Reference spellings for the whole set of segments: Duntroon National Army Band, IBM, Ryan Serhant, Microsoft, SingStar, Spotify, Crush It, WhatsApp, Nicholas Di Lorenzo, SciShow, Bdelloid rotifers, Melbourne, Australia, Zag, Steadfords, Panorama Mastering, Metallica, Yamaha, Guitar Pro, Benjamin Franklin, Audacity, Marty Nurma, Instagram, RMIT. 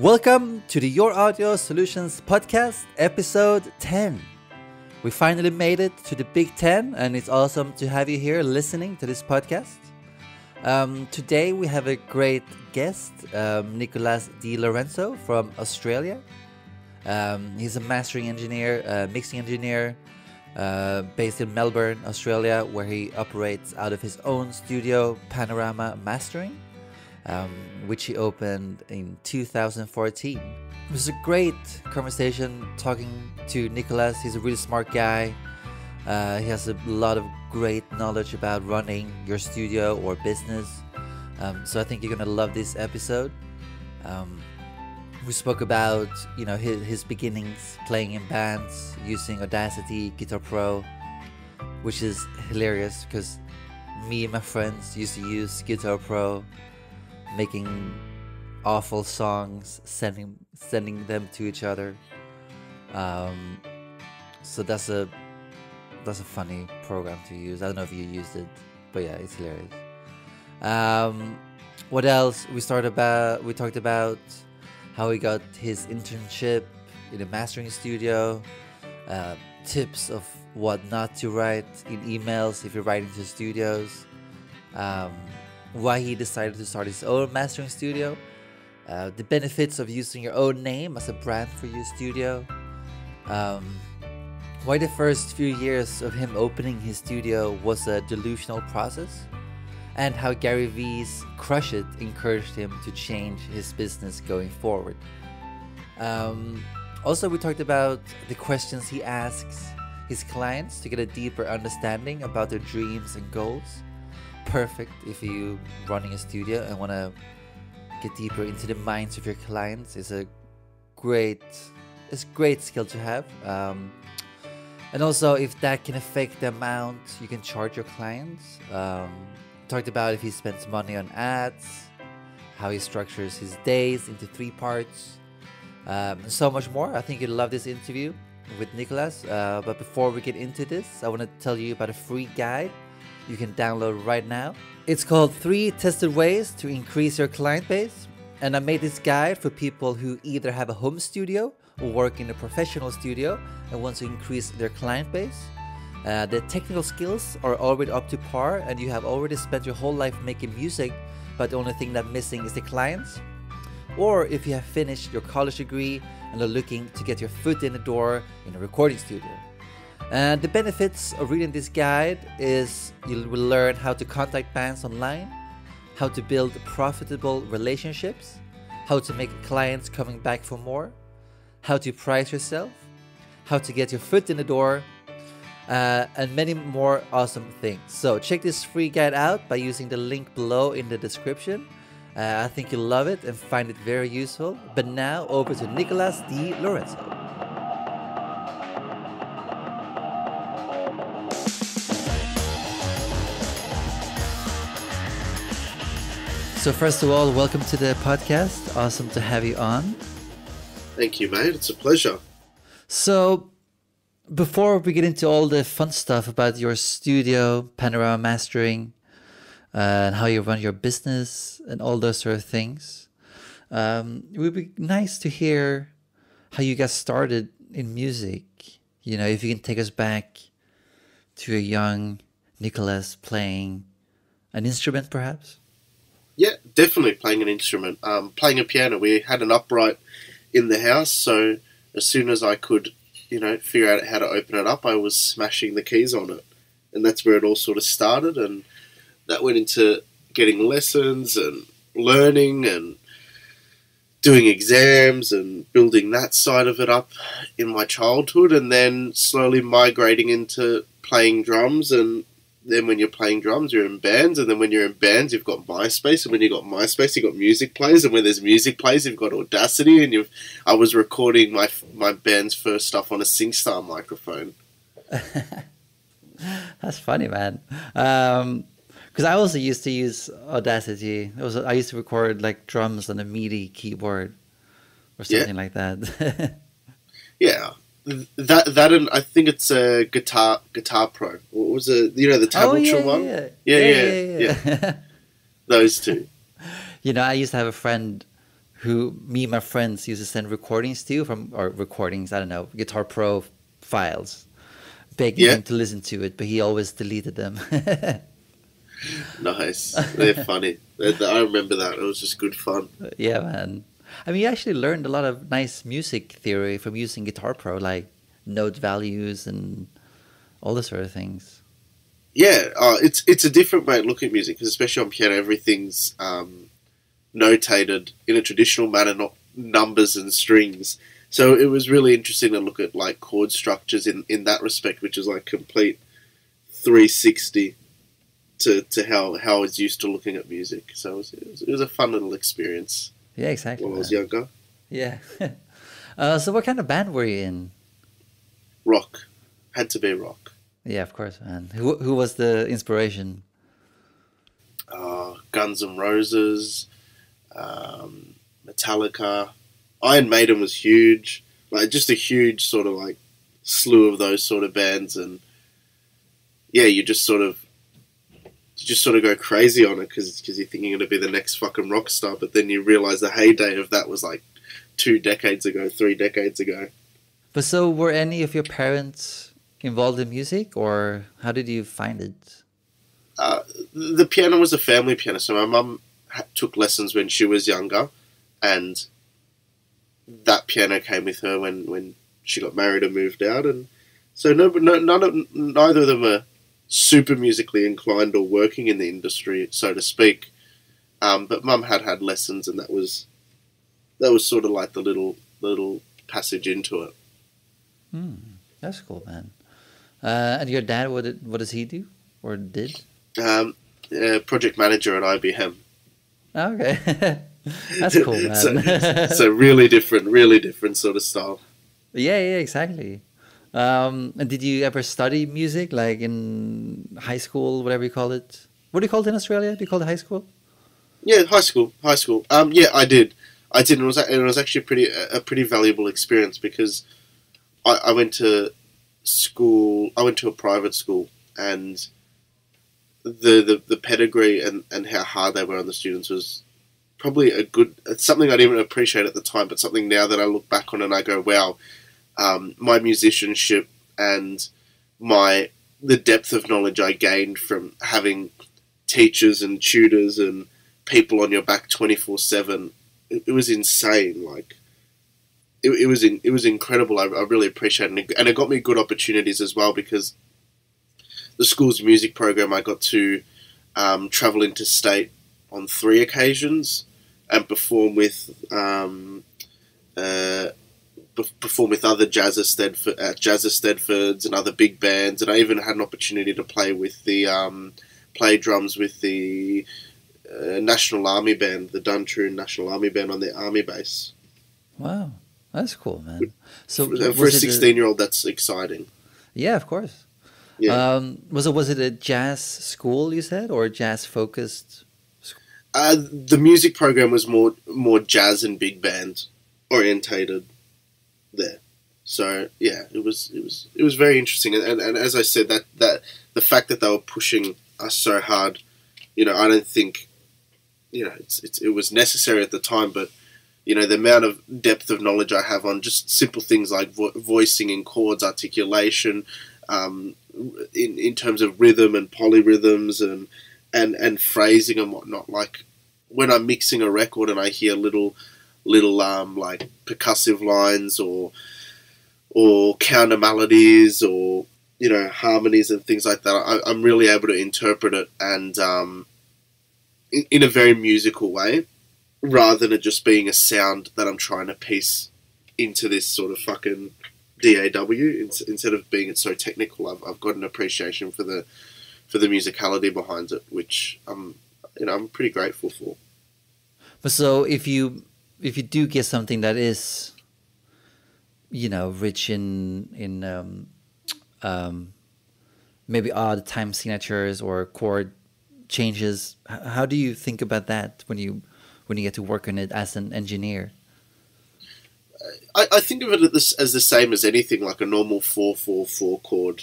Welcome to the Your Audio Solutions Podcast, episode 10. We finally made it to the Big 10, and it's awesome to have you here listening to this podcast. Today we have a great guest, Nicholas Di Lorenzo from Australia. He's a mastering engineer, mixing engineer, based in Melbourne, Australia, where he operates out of his own studio, Panorama Mastering. Which he opened in 2014. It was a great conversation talking to Nicholas. He's a really smart guy. He has a lot of great knowledge about running your studio or business. So I think you're gonna love this episode. We spoke about his beginnings playing in bands using Audacity, Guitar Pro, which is hilarious because me and my friends used to use Guitar Pro, making awful songs, sending them to each other. So that's a funny program to use. I don't know if you used it, but yeah, it's hilarious. What else? We talked about how he got his internship in a mastering studio, tips of what not to write in emails if you're writing to studios, why he decided to start his own mastering studio, the benefits of using your own name as a brand for your studio, why the first few years of him opening his studio was a delusional process, and how Gary V's Crush It encouraged him to change his business going forward. Also, we talked about the questions he asks his clients to get a deeper understanding about their dreams and goals. Perfect if you're running a studio and want to get deeper into the minds of your clients. It's a great skill to have, and also if that can affect the amount you can charge your clients. Talked about if he spends money on ads, how he structures his days into 3 parts, and so much more. I think you'll love this interview with Nicholas, but before we get into this, I want to tell you about a free guide you can download right now. It's called 3 Tested Ways to Increase Your Client Base, and I made this guide for people who either have a home studio or work in a professional studio and want to increase their client base. The technical skills are already up to par, and you have already spent your whole life making music, but the only thing that's missing is the clients. Or if you have finished your college degree and are looking to get your foot in the door in a recording studio. And the benefits of reading this guide is you will learn how to contact bands online, how to build profitable relationships, how to make clients coming back for more, how to price yourself, how to get your foot in the door, and many more awesome things. So check this free guide out by using the link below in the description. I think you'll love it and find it very useful. But now over to Nicholas Di Lorenzo. So first of all, welcome to the podcast. Awesome to have you on. Thank you, mate. It's a pleasure. So before we get into all the fun stuff about your studio, Panorama Mastering, and how you run your business and all those sort of things, it would be nice to hear how you got started in music. You know, if you can take us back to a young Nicholas playing an instrument, perhaps. Yeah, definitely playing an instrument. Playing a piano. We had an upright in the house, so as soon as I could, figure out how to open it up, I was smashing the keys on it. And that's where it all sort of started, and that went into getting lessons and learning and doing exams and building that side of it up in my childhood, and then slowly migrating into playing drums. And then when you're playing drums, you're in bands, and then when you're in bands, you've got MySpace, and when you've got MySpace, you've got music players, and when there's music players, you've got Audacity, and I was recording my band's first stuff on a SingStar microphone. That's funny, man. Because I also used to use Audacity. I used to record like drums on a MIDI keyboard or something like that. Yeah. That and I think it's a Guitar Pro. What was it? The tablature one? Yeah. Those two. I used to have a friend who me and my friends used to send recordings to from, or recordings, I don't know, Guitar Pro files, begging him to listen to it, but he always deleted them. Nice. They're funny. I remember that. It was just good fun. Yeah, man. I mean, you actually learned a lot of nice music theory from using Guitar Pro, like note values and all those sort of things. Yeah, it's a different way of looking at music, because especially on piano, everything's notated in a traditional manner, not numbers and strings. So it was really interesting to look at like chord structures in that respect, which is like complete 360 to how it's used to looking at music. So it was a fun little experience. Yeah, exactly. When I was younger. Yeah. So what kind of band were you in? Rock. Had to be rock. Yeah, of course, man. Who was the inspiration? Guns N' Roses, Metallica. Iron Maiden was huge. Like, just a huge sort of, like, slew of those sort of bands. And, yeah, you just sort of go crazy on it because you think you're going to be the next fucking rock star, but then you realise the heyday of that was like 2 decades ago, 3 decades ago. But so were any of your parents involved in music, or how did you find it? The piano was a family piano, so my mum took lessons when she was younger, and that piano came with her when she got married and moved out, and so neither of them are super musically inclined or working in the industry, so to speak. But Mum had lessons, and that was sort of like the little passage into it. That's cool, man. And your dad, what does he do or did? Project manager at IBM. Okay, that's cool, man. so really different sort of style. Yeah, exactly. And did you ever study music, like in high school, whatever you call it? What do you call it in Australia? Do you call it high school? Yeah, high school. Yeah, I did. It was actually a pretty valuable experience, because I went to school. I went to a private school, and the pedigree and how hard they were on the students was probably it's something I didn't even appreciate at the time, but something now that I look back on and I go, wow. My musicianship and the depth of knowledge I gained from having teachers and tutors and people on your back 24/7, it was insane. Like it was incredible. I really appreciate it, and it got me good opportunities as well, because the school's music program, I got to travel interstate on 3 occasions and perform with other Steadfords and other big bands, and I even had an opportunity to play drums with the National Army Band, the Duntroon National Army Band, on their army base. Wow, that's cool, man. So for a 16-year-old, that's exciting. Yeah, of course. Yeah. Was it a jazz school, you said, or a jazz focused school? The music program was more jazz and big band orientated there. So yeah, it was very interesting, and as I said, that the fact that they were pushing us so hard, I don't think it was necessary at the time, but the amount of depth of knowledge I have on just simple things like voicing in chords, articulation, in terms of rhythm and polyrhythms and phrasing and whatnot. Like when I'm mixing a record and I hear little like percussive lines or counter melodies or harmonies and things like that, I'm really able to interpret it, and in a very musical way, rather than it just being a sound that I'm trying to piece into this sort of fucking DAW. Instead of being it so technical, I've got an appreciation for the musicality behind it, which I'm pretty grateful for. But so if you do get something that is, rich in maybe odd time signatures or chord changes, how do you think about that when you get to work on it as an engineer? I think of it as the same as anything, like a normal 4/4/4 chord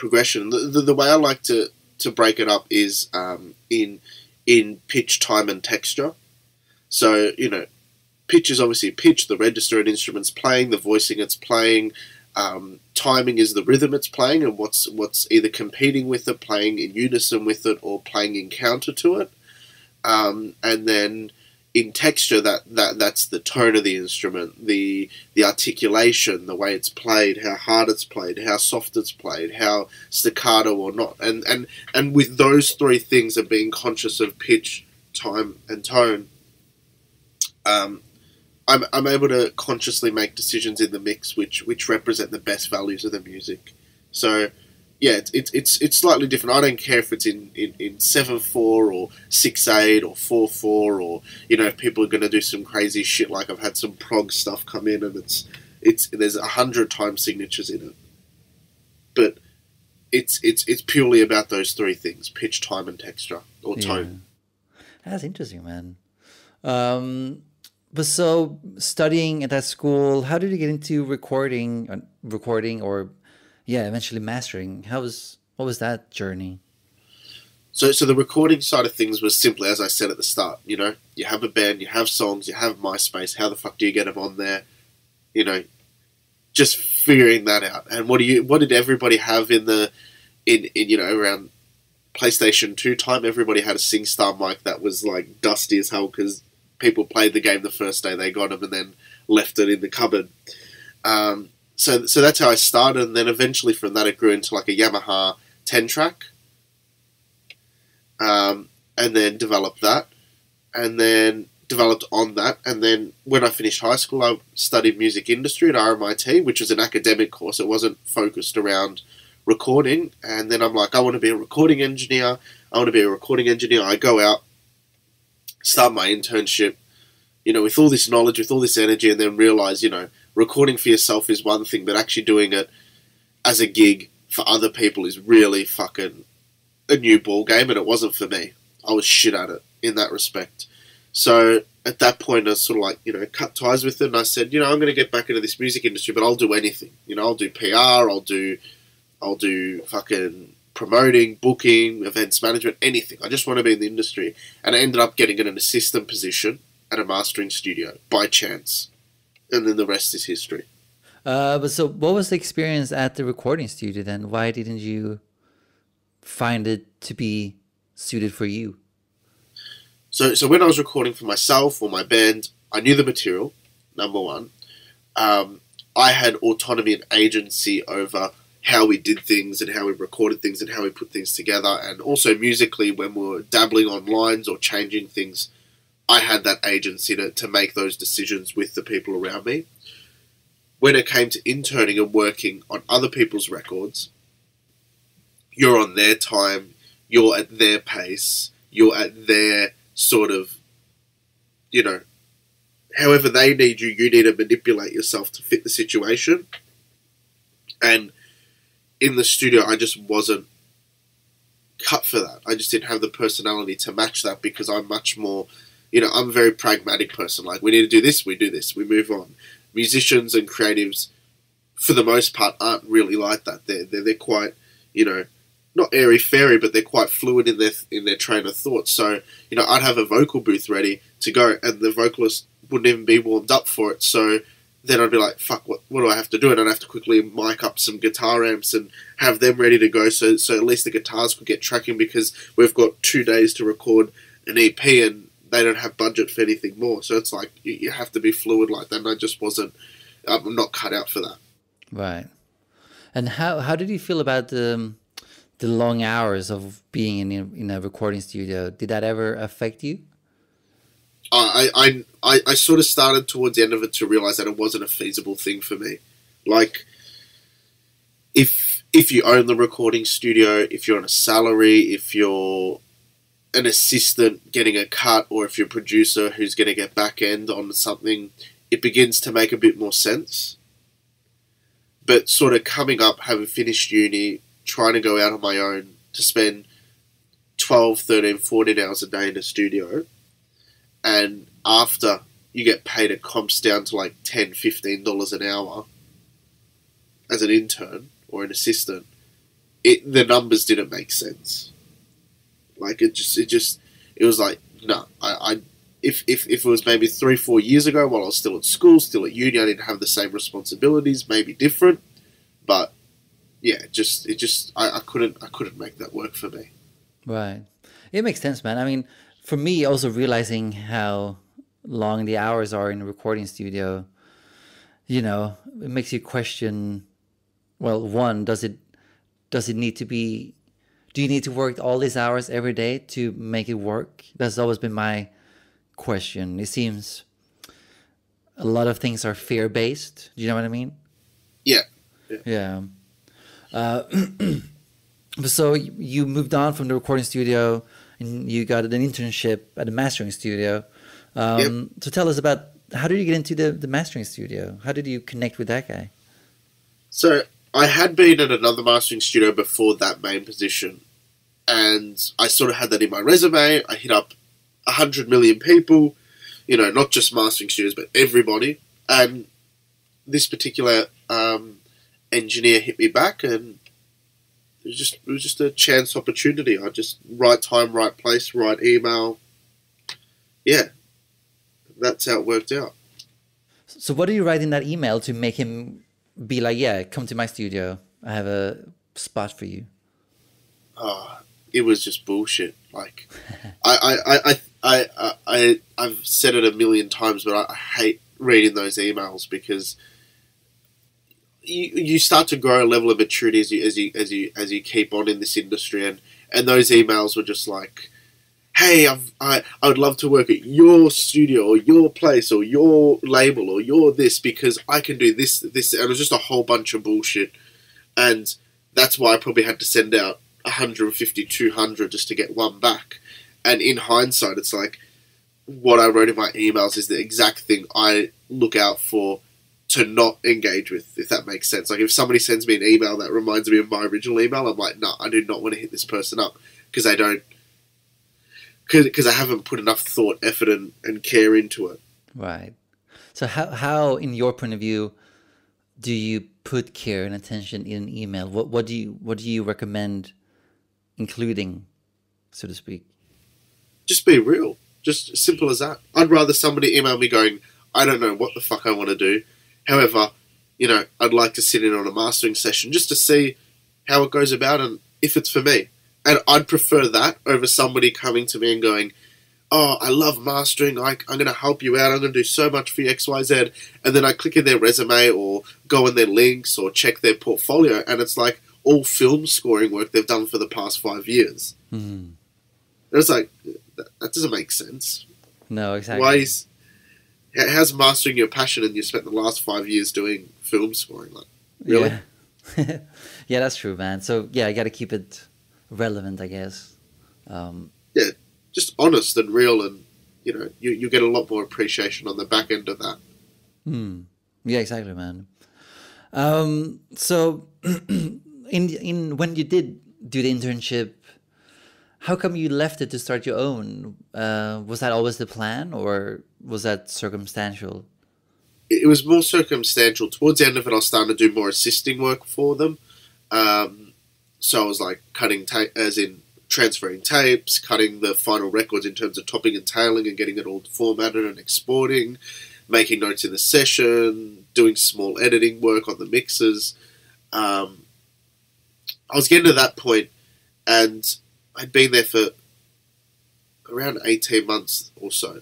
progression. The way I like to break it up is in pitch, time, and texture. So, you know, pitch is obviously pitch, the register an instrument's playing, the voicing it's playing, timing is the rhythm it's playing and what's either competing with it, playing in unison with it, or playing in counter to it. And then in texture, that's the tone of the instrument, the articulation, the way it's played, how hard it's played, how soft it's played, how staccato or not. And with those three things of being conscious of pitch, time and tone, I'm able to consciously make decisions in the mix which represent the best values of the music. So, yeah, it's slightly different. I don't care if it's in 7/4 or 6/8 or 4/4, or, you know, if people are going to do some crazy shit, like I've had some prog stuff come in and there's 100 time signatures in it. But it's purely about those three things: pitch, time, and texture, or tone. Yeah. That's interesting, man. But so, studying at that school, how did you get into recording, or yeah, eventually mastering? What was that journey? So the recording side of things was simply, as I said at the start, you know, you have a band, you have songs, you have MySpace. How the fuck do you get them on there? You know, just figuring that out. And what did everybody have in you know, around PlayStation 2 time? Everybody had a SingStar mic that was like dusty as hell because people played the game the first day they got them and then left it in the cupboard. So that's how I started, and then eventually from that it grew into like a Yamaha 10-track, and then developed that, and then developed on that. And then when I finished high school, I studied music industry at RMIT, which was an academic course. It wasn't focused around recording. And then I'm like, I want to be a recording engineer. I go out, start my internship, you know, with all this knowledge, with all this energy, and then realize, you know, recording for yourself is one thing, but actually doing it as a gig for other people is really fucking a new ball game, and it wasn't for me. I was shit at it in that respect. So at that point, I sort of like, you know, cut ties with it, and I said, you know, I'm going to get back into this music industry, but I'll do anything. You know, I'll do PR, I'll do fucking promoting, booking, events management, anything. I just want to be in the industry. And I ended up getting an assistant position at a mastering studio by chance. And then the rest is history. But so what was the experience at the recording studio then? Why didn't you find it to be suited for you? So when I was recording for myself or my band, I knew the material, number one. I had autonomy and agency over how we did things and how we recorded things and how we put things together. And also musically, when we were dabbling on lines or changing things, I had that agency to make those decisions with the people around me. When it came to interning and working on other people's records, you're on their time, you're at their pace, you're at their sort of, you know, however they need you, you need to manipulate yourself to fit the situation. And in the studio, I just wasn't cut for that. I just didn't have the personality to match that, because I'm much more, you know, I'm a very pragmatic person. Like, we need to do this, we move on. Musicians and creatives, for the most part, aren't really like that. They're quite, you know, not airy-fairy, but they're quite fluid in their train of thought. So, you know, I'd have a vocal booth ready to go, and the vocalist wouldn't even be warmed up for it, so then I'd be like, fuck, what do I have to do? And I'd have to quickly mic up some guitar amps and have them ready to go so at least the guitars could get tracking, because we've got 2 days to record an EP and they don't have budget for anything more. So it's like, you have to be fluid like that. And I just wasn't, I'm not cut out for that. Right. And how did you feel about the long hours of being in a recording studio? Did that ever affect you? I sort of started towards the end of it to realise that it wasn't a feasible thing for me. Like, if you own the recording studio, if you're on a salary, if you're an assistant getting a cut, or if you're a producer who's going to get back end on something, it begins to make a bit more sense. But sort of coming up, having finished uni, trying to go out on my own, to spend 12, 13, 14 hours a day in a studio, and after you get paid, it comps down to like $10, $15 an hour as an intern or an assistant, the numbers didn't make sense. Like, it was like, no, I if it was maybe 3-4 years ago while I was still at school, still at uni, I didn't have the same responsibilities, maybe different, but yeah, I couldn't make that work for me. Right. It makes sense, man. I mean, for me, also realizing how long the hours are in a recording studio, you know, it makes you question, well, one, does it need to be, do you need to work all these hours every day to make it work? That's always been my question. It seems a lot of things are fear-based. Do you know what I mean? Yeah. Yeah. So you moved on from the recording studio and you got an internship at a mastering studio. Yep. So tell us about, how did you get into the mastering studio? How did you connect with that guy? So I had been at another mastering studio before that main position, and I sort of had that in my resume. I hit up 100 million people, you know, not just mastering studios, but everybody. And this particular engineer hit me back, and it was just a chance opportunity. I just, right time, right place, right email. Yeah, that's how it worked out. So what do you write in that email to make him be like, yeah, come to my studio, I have a spot for you? Oh, it was just bullshit. Like, I've said it a million times, but I hate reading those emails because you start to grow a level of maturity as you keep on in this industry, and those emails were just like, hey, I would love to work at your studio or your place or your label or your this because I can do this, and it was just a whole bunch of bullshit. And that's why I probably had to send out 150, 200 just to get one back. And in hindsight, it's like, what I wrote in my emails is the exact thing I look out for to not engage with, if that makes sense. Like, if somebody sends me an email that reminds me of my original email, I'm like, no, I do not want to hit this person up because I haven't put enough thought, effort, and care into it. Right. So how, in your point of view, do you put care and attention in an email? What do you recommend including, so to speak? Just be real. Just as simple as that. I'd rather somebody email me going, I don't know what the fuck I want to do. However, you know, I'd like to sit in on a mastering session just to see how it goes about and if it's for me. And I'd prefer that over somebody coming to me and going, oh, I love mastering. I'm going to help you out. I'm going to do so much for you, X, Y, Z. And then I click in their resume or go on their links or check their portfolio, and it's like all film scoring work they've done for the past 5 years. Mm. And it's like, that doesn't make sense. No, exactly. Why is... How's mastering your passion and you spent the last 5 years doing film scoring? Like, really? Yeah, yeah, that's true, man. So, yeah, I got to keep it relevant, I guess. Yeah, just honest and real, and, you know, you get a lot more appreciation on the back end of that. Hmm. Yeah, exactly, man. So, when you did do the internship, how come you left it to start your own? Was that always the plan, or was that circumstantial? It was more circumstantial. Towards the end of it, I was starting to do more assisting work for them. So I was like cutting tape, as in transferring tapes, cutting the final records in terms of topping and tailing and getting it all formatted and exporting, making notes in the session, doing small editing work on the mixes. I was getting to that point, and I'd been there for around 18 months or so.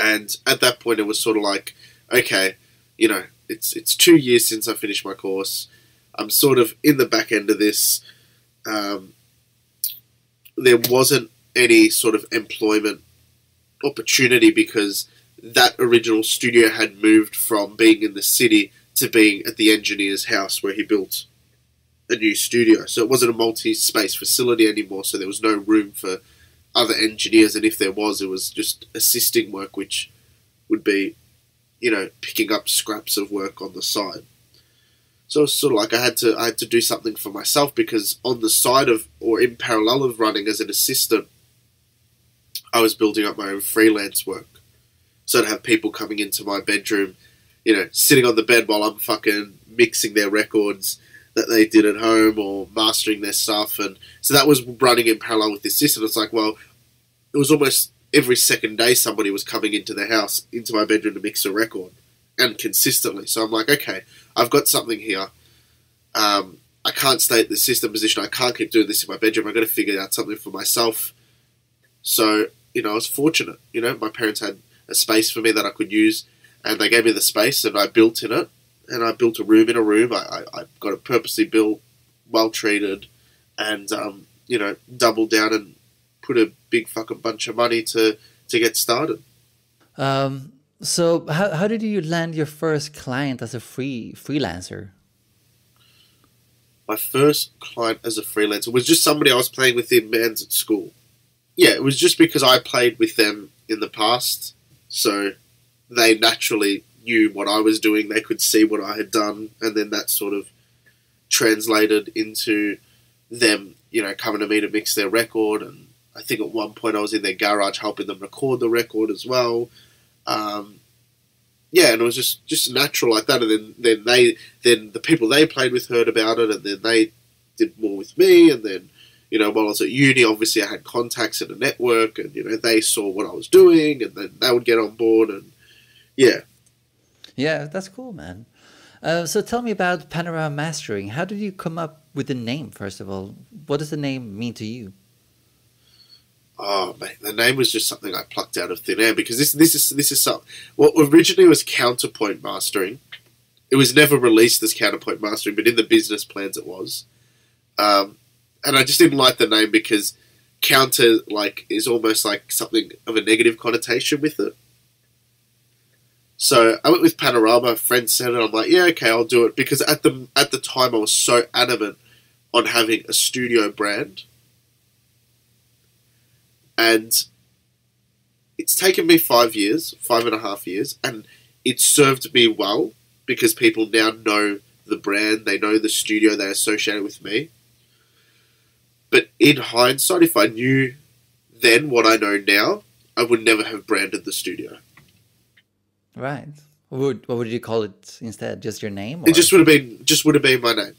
And at that point, it was sort of like, okay, you know, it's 2 years since I finished my course. I'm sort of in the back end of this. There wasn't any sort of employment opportunity because that original studio had moved from being in the city to being at the engineer's house where he built a new studio. So it wasn't a multi-space facility anymore, so there was no room for other engineers, and if there was, it was just assisting work, which would be, you know, picking up scraps of work on the side. So it's sort of like I had to do something for myself, because on the side of, or in parallel of running as an assistant, I was building up my own freelance work. So to have people coming into my bedroom, you know, sitting on the bed while I'm fucking mixing their records that they did at home, or mastering their stuff, and so that was running in parallel with this system. It's like, well, it was almost every second day somebody was coming into the house, into my bedroom to mix a record, and consistently. So I'm like, okay, I've got something here. I can't stay at the system position. I can't keep doing this in my bedroom. I've got to figure out something for myself. So, you know, I was fortunate. You know, my parents had a space for me that I could use, and they gave me the space, and I built in it. And I built a room in a room. I got it purposely built, well treated, and, you know, doubled down and put a big fucking bunch of money to get started. So how did you land your first client as a freelancer? My first client as a freelancer was just somebody I was playing with in bands at school. Yeah, it was just because I played with them in the past, so they naturally knew what I was doing. They could see what I had done, and then that sort of translated into them, you know, coming to me to mix their record. And I think at one point I was in their garage helping them record the record as well. Yeah, and it was just natural like that. And then the people they played with heard about it, and then they did more with me. And then, you know, while I was at uni, obviously I had contacts in a network, and, you know, they saw what I was doing, and then they would get on board. And yeah. Yeah, that's cool, man. So tell me about Panorama Mastering. How did you come up with the name, first of all? What does the name mean to you? Oh, mate, the name was just something I plucked out of thin air, because this is something. What originally was Counterpoint Mastering, it was never released as Counterpoint Mastering, but in the business plans it was. And I just didn't like the name because counter, like, is almost like something of a negative connotation with it. So I went with Panorama. A friend said it. I'm like, yeah, okay, I'll do it, because at the time I was so adamant on having a studio brand, and it's taken me 5 years, 5.5 years, and it served me well because people now know the brand, they know the studio, they associate it with me. But in hindsight, if I knew then what I know now, I would never have branded the studio. Right. What would you call it instead? Just your name? Or? It just would have been my name.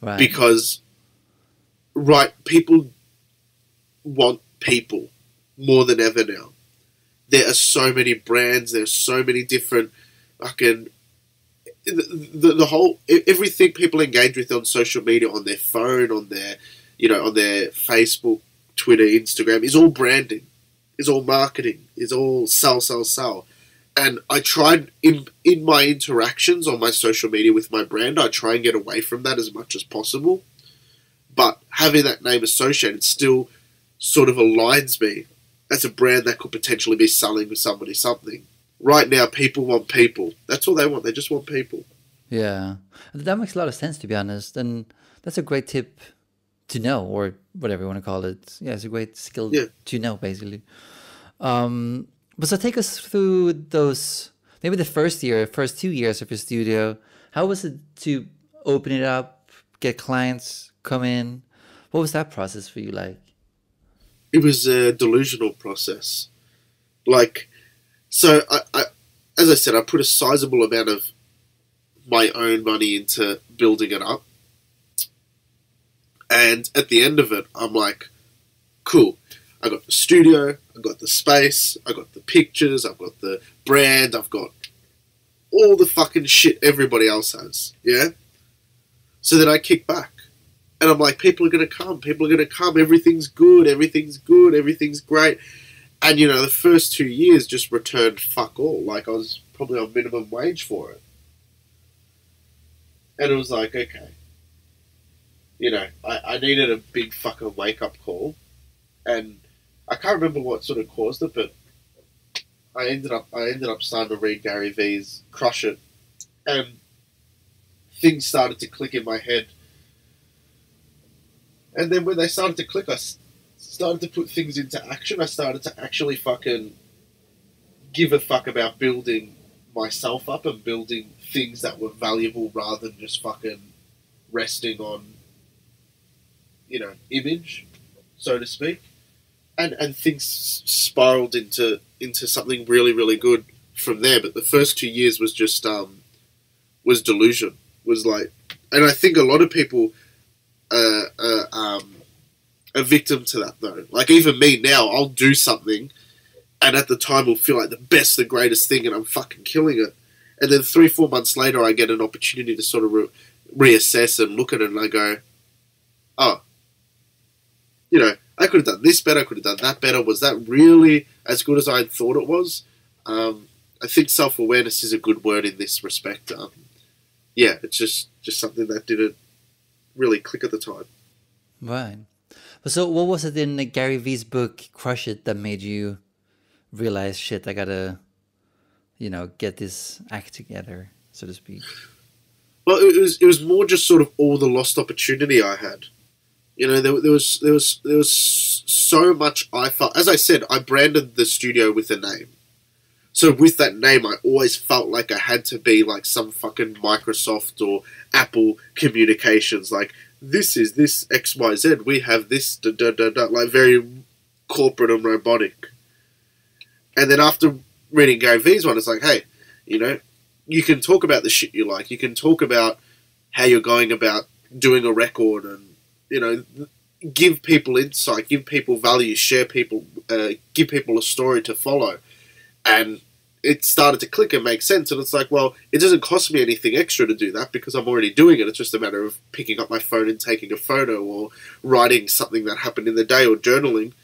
Right. Because, right, people want people more than ever now. There are so many brands. There's so many different fucking the whole everything people engage with on social media, on their phone, on their, you know, on their Facebook, Twitter, Instagram is all branding, is all marketing, is all sell, sell, sell. And I tried in my interactions on my social media with my brand, I try and get away from that as much as possible. But having that name associated still sort of aligns me as a brand that could potentially be selling somebody something. Right now, people want people. That's all they want. They just want people. Yeah. That makes a lot of sense, to be honest. And that's a great tip to know, or whatever you want to call it. Yeah, it's a great skill to know, basically. But so take us through those, maybe the first 2 years of your studio. How was it to open it up, get clients, come in? What was that process for you like? It was a delusional process. Like, so I as I said, I put a sizable amount of my own money into building it up. And at the end of it, I'm like, cool. I got the studio, I got the space, I got the pictures, I've got the brand, I've got all the fucking shit everybody else has, yeah? So then I kick back, and I'm like, people are going to come, everything's good, everything's great. And, you know, the first 2 years just returned fuck all. Like, I was probably on minimum wage for it. And it was like, okay, you know, I needed a big fucking wake-up call, and I can't remember what sort of caused it, but I ended up starting to read Gary V's Crush It, and things started to click in my head. And then when they started to click, I started to put things into action. I started to actually fucking give a fuck about building myself up and building things that were valuable rather than just fucking resting on, you know, image, so to speak. And things spiraled into something really, really good from there. But the first 2 years was just was delusion. Was like, and I think a lot of people are a victim to that though. Like even me now, I'll do something, and at the time will feel like the best, the greatest thing, and I'm fucking killing it. And then 3-4 months later, I get an opportunity to sort of reassess and look at it, and I go, oh, you know, I could have done this better, I could have done that better. Was that really as good as I had thought it was? I think self-awareness is a good word in this respect. Yeah, it's just something that didn't really click at the time. Right. So what was it in Gary Vee's book, Crush It, that made you realize, shit, I gotta, you know, get this act together, so to speak? Well, it was more just sort of all the lost opportunity I had. You know, there was so much I felt. As I said, I branded the studio with a name. So with that name, I always felt like I had to be like some fucking Microsoft or Apple Communications. Like, this is this XYZ. We have this da-da-da-da. Like, very corporate and robotic. And then after reading Gary Vee's one, it's like, hey, you know, you can talk about the shit you like. You can talk about how you're going about doing a record and, you know, give people insight, give people value, share people, give people a story to follow. And it started to click and make sense. And it's like, well, it doesn't cost me anything extra to do that because I'm already doing it. It's just a matter of picking up my phone and taking a photo or writing something that happened in the day or journaling.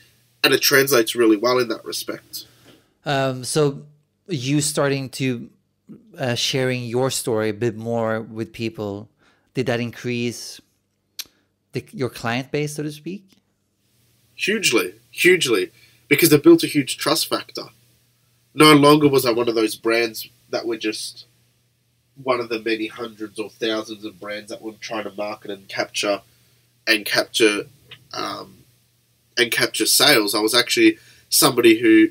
And it translates really well in that respect. So you starting to sharing your story a bit more with people, did that increase your client base, so to speak? Hugely, hugely. Because it built a huge trust factor. No longer was I one of those brands that were just one of the many hundreds or thousands of brands that were trying to market and capture sales. I was actually somebody who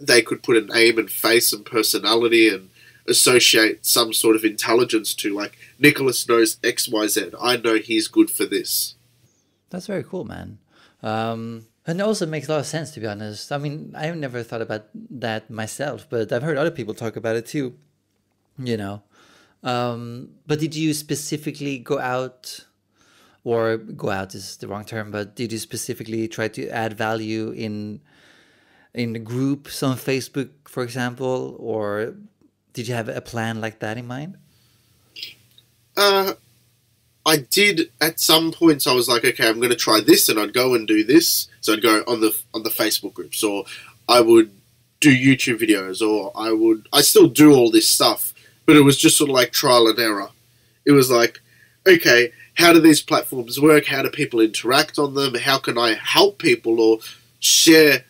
they could put a name and face and personality and associate some sort of intelligence to. Like, Nicholas knows XYZ. I know he's good for this. That's very cool, man. And it also makes a lot of sense, to be honest. I mean, I've never thought about that myself, but I've heard other people talk about it too, you know. But did you specifically go out, or go out is the wrong term, but did you specifically try to add value in groups on Facebook, for example, or did you have a plan like that in mind? I did at some points. I was like, okay, I'm going to try this, and I'd go and do this. So I'd go on the Facebook groups, or I would do YouTube videos, or I still do all this stuff, but it was just sort of like trial and error. It was like, okay, how do these platforms work? How do people interact on them? How can I help people or share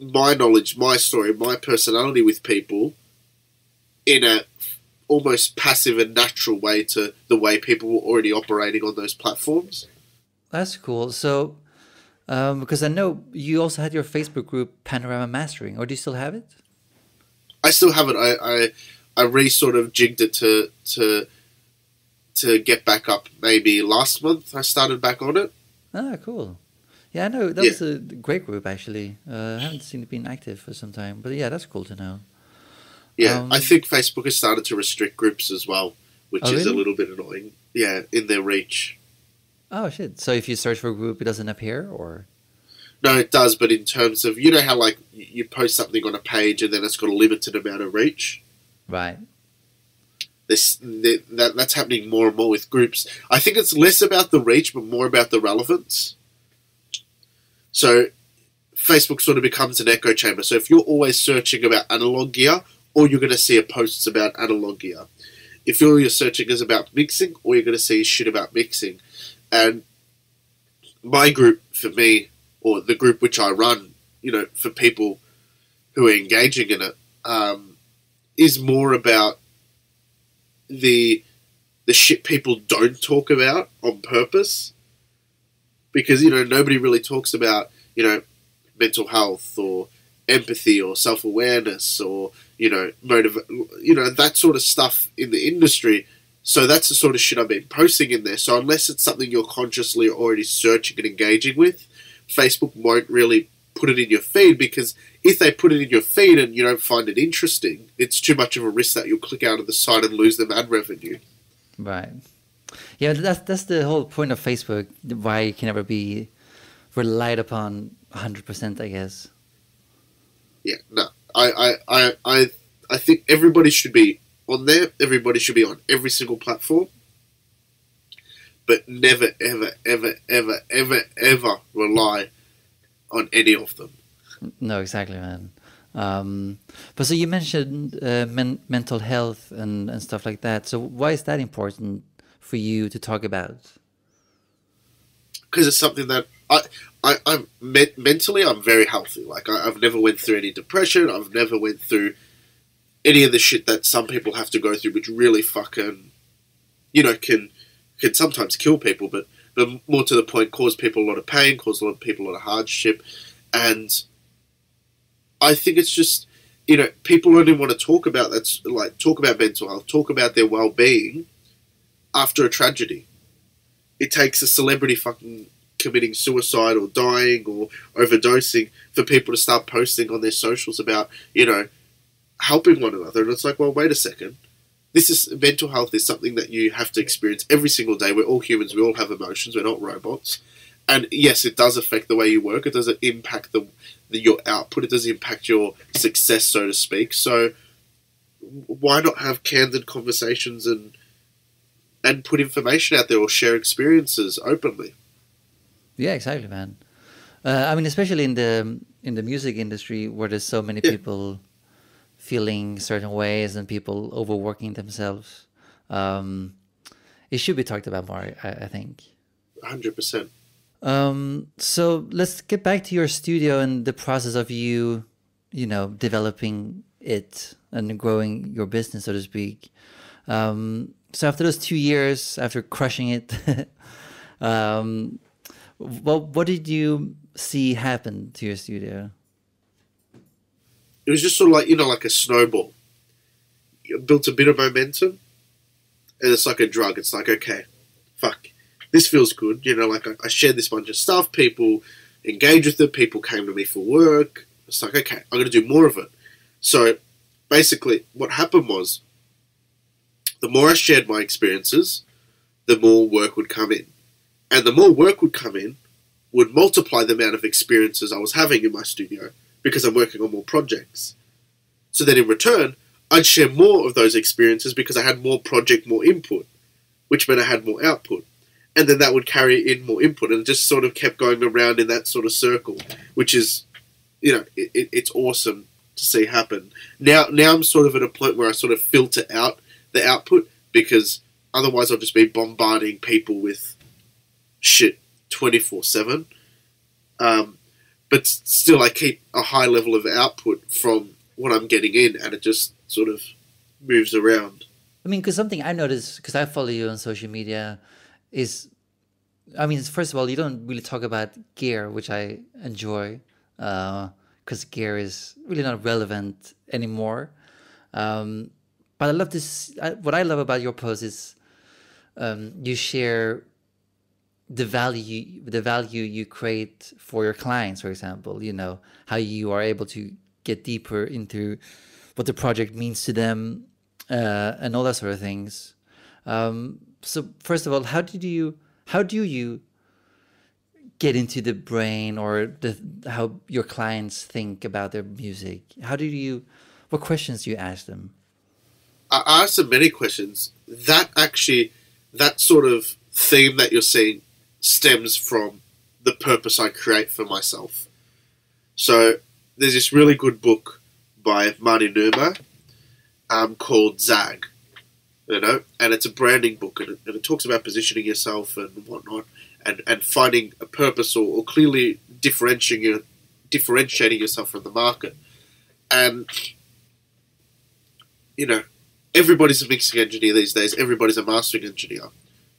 my knowledge, my story, my personality with people in a almost passive and natural way to the way people were already operating on those platforms. That's cool. So, because I know you also had your Facebook group, Panorama Mastering, or do you still have it? I still have it. I re-sort of jigged it to get back up. Maybe last month I started back on it. Ah, cool. Yeah, I know. That was a great group, actually. I haven't seen it being active for some time, but yeah, that's cool to know. Yeah, I think Facebook has started to restrict groups as well, which is a little bit annoying. Yeah, in their reach. Oh, shit. So if you search for a group, it doesn't appear, or? No, it does, but in terms of, you know how, like, you post something on a page and then it's got a limited amount of reach? Right. That's happening more and more with groups. I think it's less about the reach, but more about the relevance. So Facebook sort of becomes an echo chamber. So if you're always searching about analog gear, all you're going to see are posts about analog gear. If all you're searching is about mixing, all you're going to see is shit about mixing. And my group, for me, or the group which I run, you know, for people who are engaging in it, is more about the shit people don't talk about on purpose. Because, you know, nobody really talks about, you know, mental health or empathy or self-awareness or, you know, that sort of stuff in the industry. So that's the sort of shit I've been posting in there. So unless it's something you're consciously already searching and engaging with, Facebook won't really put it in your feed, because if they put it in your feed and you don't find it interesting, it's too much of a risk that you'll click out of the site and lose them ad revenue. Right. Yeah, that's the whole point of Facebook, why you can never be relied upon 100%, I guess. Yeah, no. I think everybody should be on there. Everybody should be on every single platform. But never, ever, ever, ever, ever, ever rely on any of them. No, exactly, man. But so you mentioned mental health and stuff like that. So why is that important for you to talk about? Because it's something that mentally I'm very healthy. Like I've never went through any depression. I've never went through any of the shit that some people have to go through, which really fucking, you know, can sometimes kill people, but more to the point, cause people a lot of pain, cause a lot of people a lot of hardship. And I think it's just, you know, people only want to talk about that's like talk about mental health, talk about their well-being after a tragedy. It takes a celebrity fucking committing suicide or dying or overdosing for people to start posting on their socials about, you know, helping one another. And it's like, well, wait a second. This is mental health is something that you have to experience every single day. We're all humans. We all have emotions. We're not robots. And yes, it does affect the way you work. It doesn't impact your output. It does impact your success, so to speak. So why not have candid conversations and put information out there or share experiences openly? Yeah, exactly, man. I mean, especially in the music industry, where there's so many people feeling certain ways and people overworking themselves, it should be talked about more. I think. 100%. So let's get back to your studio and the process of you know, developing it and growing your business, so to speak. So after those 2 years, after crushing it, what did you see happen to your studio? It was just sort of like, you know, like a snowball. You built a bit of momentum and it's like a drug. It's like, okay, fuck, this feels good. You know, like I shared this bunch of stuff. People engaged with it. People came to me for work. It's like, okay, I'm going to do more of it. So basically what happened was, the more I shared my experiences, the more work would come in. And the more work would come in would multiply the amount of experiences I was having in my studio because I'm working on more projects. So then in return, I'd share more of those experiences because I had more project, more input, which meant I had more output. And then that would carry in more input, and it just sort of kept going around in that sort of circle, which is, you know, it's awesome to see happen. Now I'm sort of at a point where I sort of filter out the output, because otherwise I'll just be bombarding people with shit 24/7. But still I keep a high level of output from what I'm getting in, and it just sort of moves around. I mean, because something I noticed, because I follow you on social media, is, I mean, first of all, you don't really talk about gear, which I enjoy, because gear is really not relevant anymore. But I love this. What I love about your post is you share the value you create for your clients, for example. You know, how you are able to get deeper into what the project means to them, and all that sort of things. So first of all, how do you get into the brain or how your clients think about their music? What questions do you ask them? I asked them many questions. That sort of theme that you're seeing stems from the purpose I create for myself. So there's this really good book by Marty Nurma called Zag, you know, and it's a branding book, and it talks about positioning yourself and whatnot, and finding a purpose or clearly differentiating yourself from the market. And, you know, everybody's a mixing engineer these days. Everybody's a mastering engineer.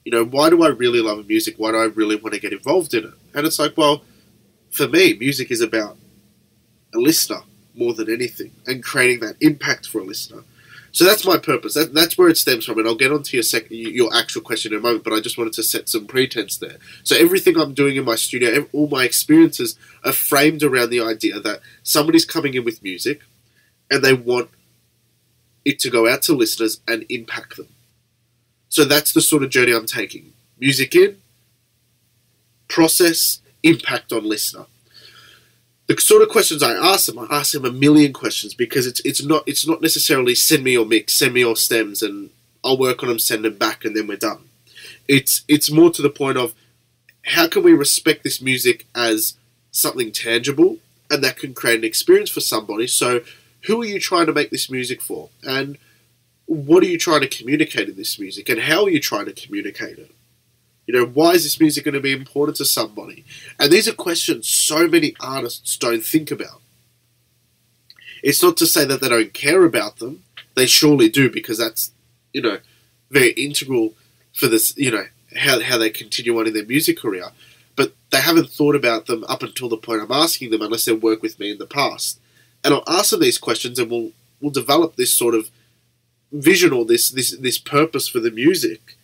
You know, why do I really love music? Why do I really want to get involved in it? And it's like, well, for me, music is about a listener more than anything, and creating that impact for a listener. So that's my purpose. That's where it stems from. And I'll get onto your actual question in a moment, but I just wanted to set some pretense there. So everything I'm doing in my studio, all my experiences are framed around the idea that somebody's coming in with music and they want it to go out to listeners and impact them. So that's the sort of journey I'm taking. Music in, process, impact on listener. the sort of questions I ask him a million questions, because it's not necessarily send me your mix, send me your stems, and I'll work on them, send them back, and then we're done. It's more to the point of, how can we respect this music as something tangible and that can create an experience for somebody? So who are you trying to make this music for? And what are you trying to communicate in this music? And how are you trying to communicate it? You know, why is this music going to be important to somebody? And these are questions so many artists don't think about. It's not to say that they don't care about them. They surely do, because that's, you know, very integral for this, you know, how they continue on in their music career. But they haven't thought about them up until the point I'm asking them, unless they've worked with me in the past. And I'll ask them these questions, and we'll develop this sort of vision, or this purpose for the music.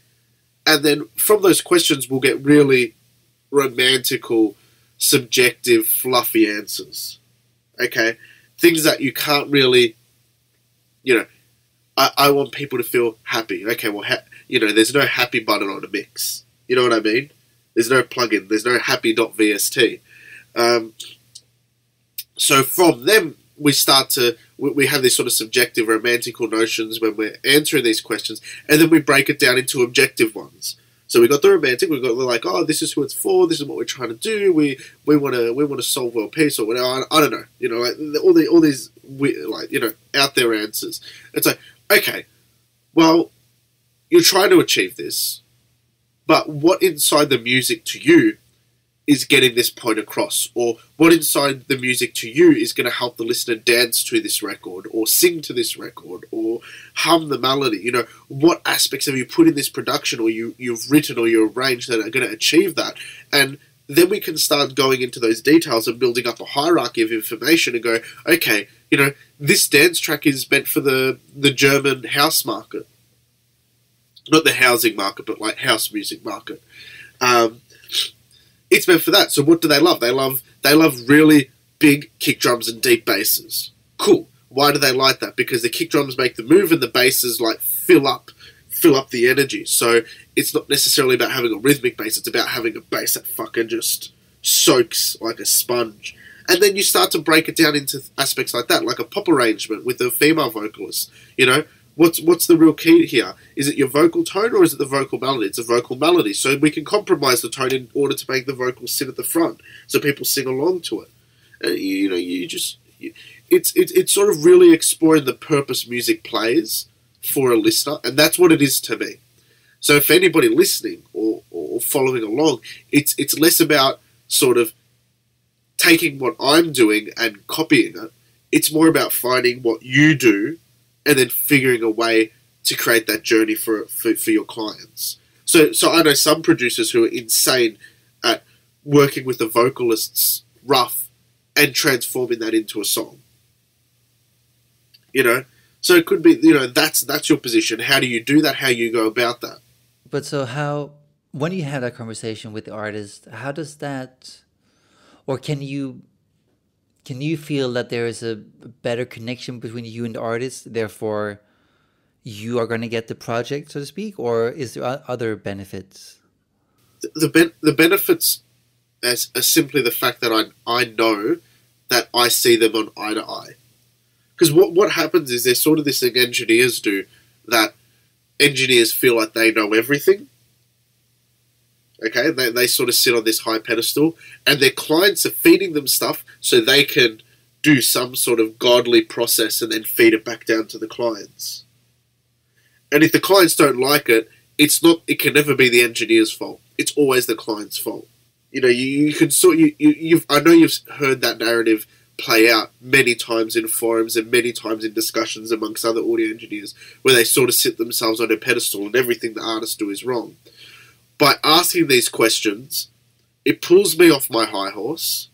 And then from those questions, we'll get really romantical, subjective, fluffy answers. Okay? Things that you can't really, you know, I want people to feel happy. Okay, well, you know, there's no happy button on a mix. You know what I mean? There's no plugin. There's no happy.vst. So from them, we start to, we have these sort of subjective, romantical notions when we're answering these questions, and then we break it down into objective ones. So we got the romantic, we got the, like, oh, this is who it's for, this is what we're trying to do, we want to solve world peace, or whatever. I don't know, you know, like all these like, you know, out there answers. It's like, okay, well, you're trying to achieve this, but what inside the music to you is getting this point across, or what inside the music to you is going to help the listener dance to this record, or sing to this record, or hum the melody? You know, what aspects have you put in this production, or you've written, or you arranged, that are going to achieve that? And then we can start going into those details and building up a hierarchy of information, and go, okay, you know, this dance track is meant for the German house market, not the housing market, but like house music market. It's meant for that. So what do they love? They love really big kick drums and deep basses. Cool. Why do they like that? Because the kick drums make the move, and the basses like fill up the energy. So it's not necessarily about having a rhythmic bass. It's about having a bass that fucking just soaks like a sponge. And then you start to break it down into aspects like that, like a pop arrangement with a female vocalist. You know, What's the real key here? Is it your vocal tone, or is it the vocal melody? It's a vocal melody, so we can compromise the tone in order to make the vocals sit at the front, so people sing along to it. You know, it's sort of really exploring the purpose music plays for a listener, and that's what it is to me. So if anybody listening or following along, it's less about sort of taking what I'm doing and copying it. It's more about finding what you do, and then figuring a way to create that journey for your clients. So I know some producers who are insane at working with the vocalist's rough and transforming that into a song. You know, so it could be, you know, that's your position. How do you do that? How you go about that? But so how, when you have that conversation with the artist, how does that, or can you feel that there is a better connection between you and the artist, therefore you are going to get the project, so to speak? Or is there other benefits? The benefits are simply the fact that I know that I see them on eye to eye. Because what happens is there's sort of this thing engineers do, that engineers feel like they know everything. Okay, they sort of sit on this high pedestal, and their clients are feeding them stuff so they can do some sort of godly process and then feed it back down to the clients. And if the clients don't like it, it can never be the engineer's fault. It's always the client's fault. You know, I know you've heard that narrative play out many times in forums and many times in discussions amongst other audio engineers, where they sort of sit themselves on a pedestal and everything the artists do is wrong. By asking these questions, it pulls me off my high horse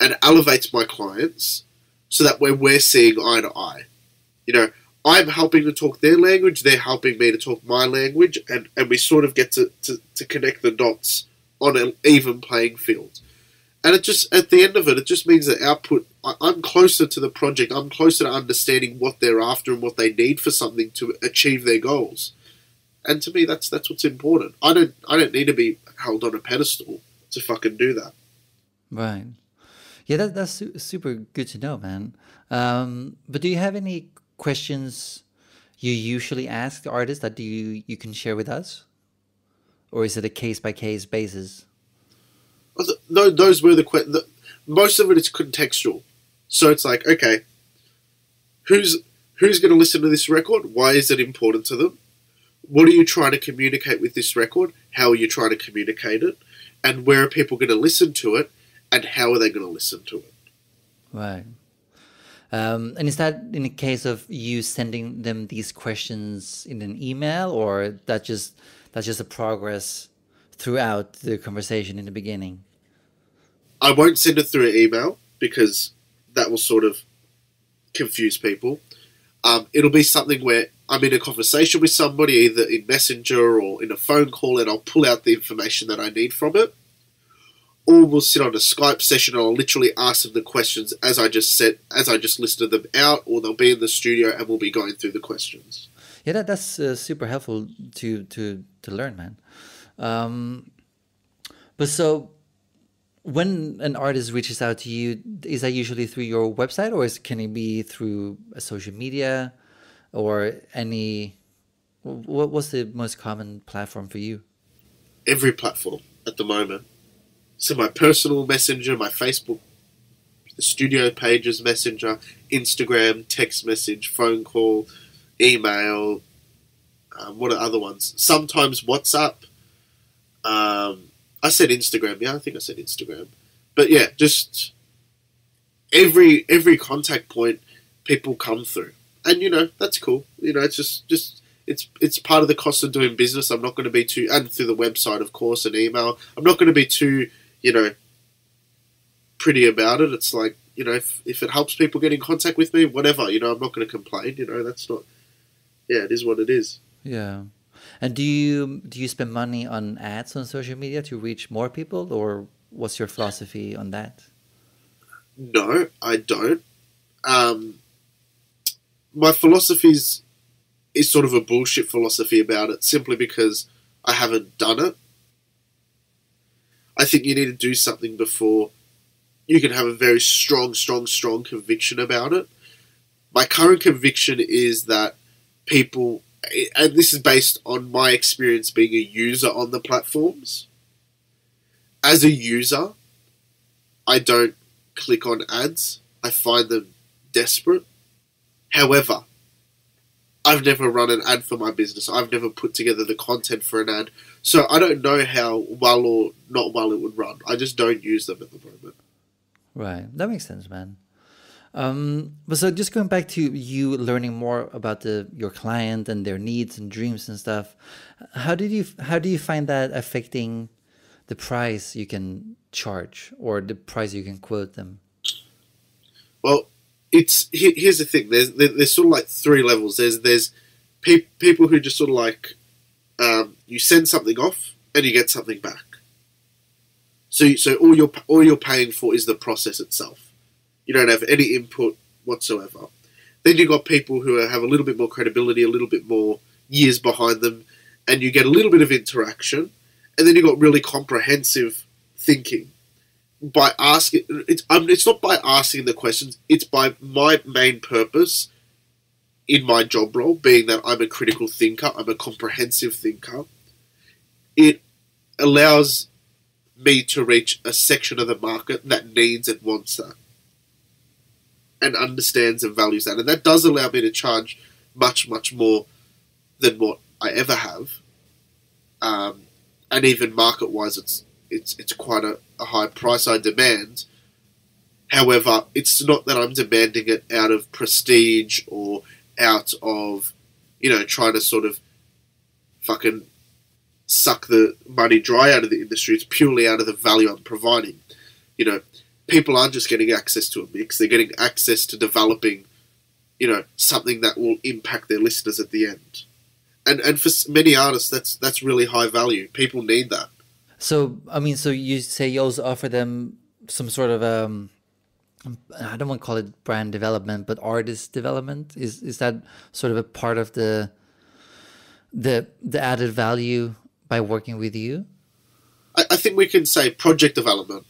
and elevates my clients, so that when we're seeing eye to eye, you know, I'm helping to talk their language, they're helping me to talk my language, and we sort of get to connect the dots on an even playing field. And it just, at the end of it, it just means that output, I'm closer to the project, I'm closer to understanding what they're after and what they need for something to achieve their goals. And to me, that's what's important. I don't need to be held on a pedestal to fucking do that. Right. Yeah, that's super good to know, man. But do you have any questions you usually ask the artists that you can share with us? Or is it a case-by-case basis? No, those were the most of it is contextual. So it's like, okay, who's going to listen to this record? Why is it important to them? What are you trying to communicate with this record? How are you trying to communicate it? And where are people going to listen to it? And how are they going to listen to it? Right. And is that in the case of you sending them these questions in an email, or that's just a progress throughout the conversation in the beginning? I won't send it through an email because that will sort of confuse people. It'll be something where I'm in a conversation with somebody, either in Messenger or in a phone call, and I'll pull out the information that I need from it. Or we'll sit on a Skype session and I'll literally ask them the questions as I just said, as I just listed them out, or they'll be in the studio and we'll be going through the questions. Yeah, that's super helpful to learn, man. But so when an artist reaches out to you, is that usually through your website, or can it be through a social media or any... What's the most common platform for you? Every platform at the moment. So my personal Messenger, my Facebook, the studio pages Messenger, Instagram, text message, phone call, email, what are other ones? Sometimes WhatsApp. I said Instagram. Yeah, I think I said Instagram. But yeah, just every contact point people come through. And, you know, that's cool. You know, it's just it's part of the cost of doing business. I'm not going to be too... And through the website, of course, and email. I'm not going to be too... you know, pretty about it. It's like, you know, if it helps people get in contact with me, whatever, you know, I'm not going to complain, you know, that's not, yeah, it is what it is. Yeah. And do you spend money on ads on social media to reach more people, or what's your philosophy on that? No, I don't. My philosophy is sort of a bullshit philosophy about it, simply because I haven't done it. I think you need to do something before you can have a very strong conviction about it. My current conviction is that people, and this is based on my experience being a user on the platforms. As a user, I don't click on ads. I find them desperate. However, I've never run an ad for my business. I've never put together the content for an ad. So I don't know how well or not well it would run. I just don't use them at the moment. Right. That makes sense, man. But so just going back to you learning more about your client and their needs and dreams and stuff, how do you find that affecting the price you can charge or the price you can quote them? Well, here's the thing. There's sort of like three levels. There's people who just sort of like, you send something off and you get something back. So all you're paying for is the process itself. You don't have any input whatsoever. Then you've got people who have a little bit more credibility, a little bit more years behind them, and you get a little bit of interaction. And then you've got really comprehensive thinking. By asking, it's not by asking the questions, it's by my main purpose in my job role, being that I'm a critical thinker, I'm a comprehensive thinker. It allows me to reach a section of the market that needs and wants that, and understands and values that. And that does allow me to charge much more than what I ever have. And even market-wise, it's quite a high price I demand. However, it's not that I'm demanding it out of prestige or out of, you know, trying to sort of fucking suck the money dry out of the industry. It's purely out of the value I'm providing. You know, people aren't just getting access to a mix. They're getting access to developing, you know, something that will impact their listeners at the end. And for many artists, that's really high value. People need that. So, I mean, so you say you also offer them some sort of, I don't want to call it brand development, but artist development. Is that sort of a part of the added value by working with you? I think we can say project development.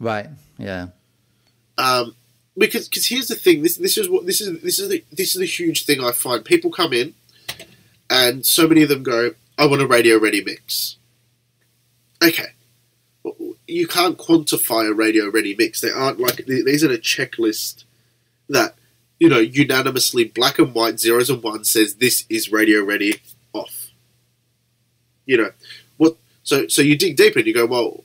Right, yeah. Because here's the thing, this is the huge thing I find. People come in, and so many of them go, "I want a radio ready mix." Okay, well, you can't quantify a radio ready mix. They aren't like, there isn't a checklist that, you know, unanimously black and white, zeros and ones says this is radio ready off. You know what? So you dig deeper and you go, well,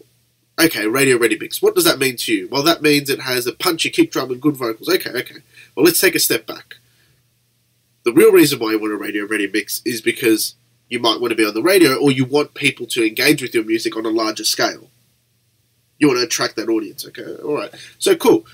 okay, radio ready mix. What does that mean to you? Well, that means it has a punchy kick drum and good vocals. Okay. Well, let's take a step back. The real reason why you want a radio ready mix is because you might want to be on the radio, or you want people to engage with your music on a larger scale. You want to attract that audience. Okay, all right. So cool.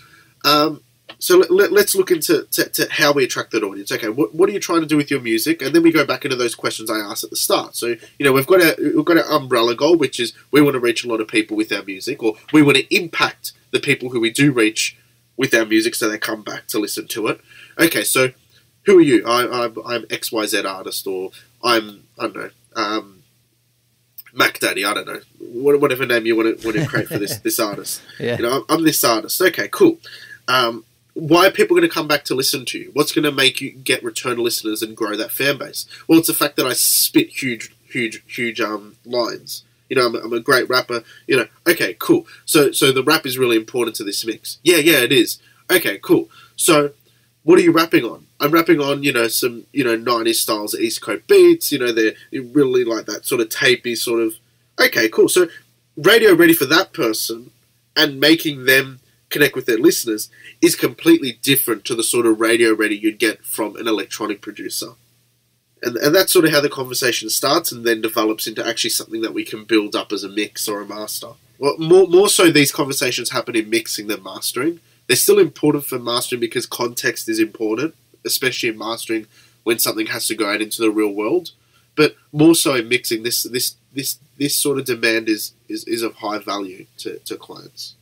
So let's look into how we attract that audience. Okay, what are you trying to do with your music? And then we go back into those questions I asked at the start. So, you know, we've got our umbrella goal, which is we want to reach a lot of people with our music, or we want to impact the people who we do reach with our music so they come back to listen to it. Okay, so who are you? I'm XYZ artist, or I don't know, Mac Daddy, I don't know, whatever name you want to create for this artist. Yeah. You know, I'm this artist. Okay, cool. Why are people going to come back to listen to you? What's going to make you get return listeners and grow that fan base? Well, it's the fact that I spit huge lines. You know, I'm a great rapper. You know, okay, cool. So the rap is really important to this mix. Yeah, it is. Okay, cool. So what are you rapping on? I'm rapping on, you know, some, you know, 90s styles, East Coast beats. You know, they're really like that sort of tapey sort of. Okay, cool. So radio ready for that person and making them connect with their listeners is completely different to the sort of radio ready you'd get from an electronic producer. And that's sort of how the conversation starts and then develops into actually something that we can build up as a mix or a master. Well, more so these conversations happen in mixing than mastering. They're still important for mastering because context is important, especially in mastering when something has to go out into the real world. But more so in mixing, this sort of demand is of high value to clients.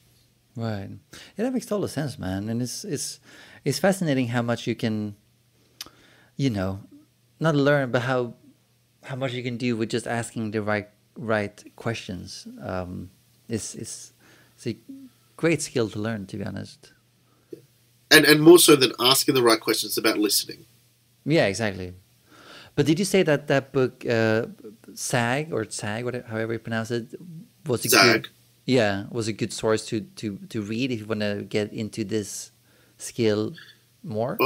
Right. Yeah, that makes total sense, man. And it's fascinating how much you can, you know, not learn, but how much you can do with just asking the right questions. It's a great skill to learn, to be honest. And more so than asking the right questions, about listening. Yeah, exactly. But did you say that that book, Zag, whatever, however you pronounce it, was a Zag. Yeah, was a good source to read if you want to get into this skill more?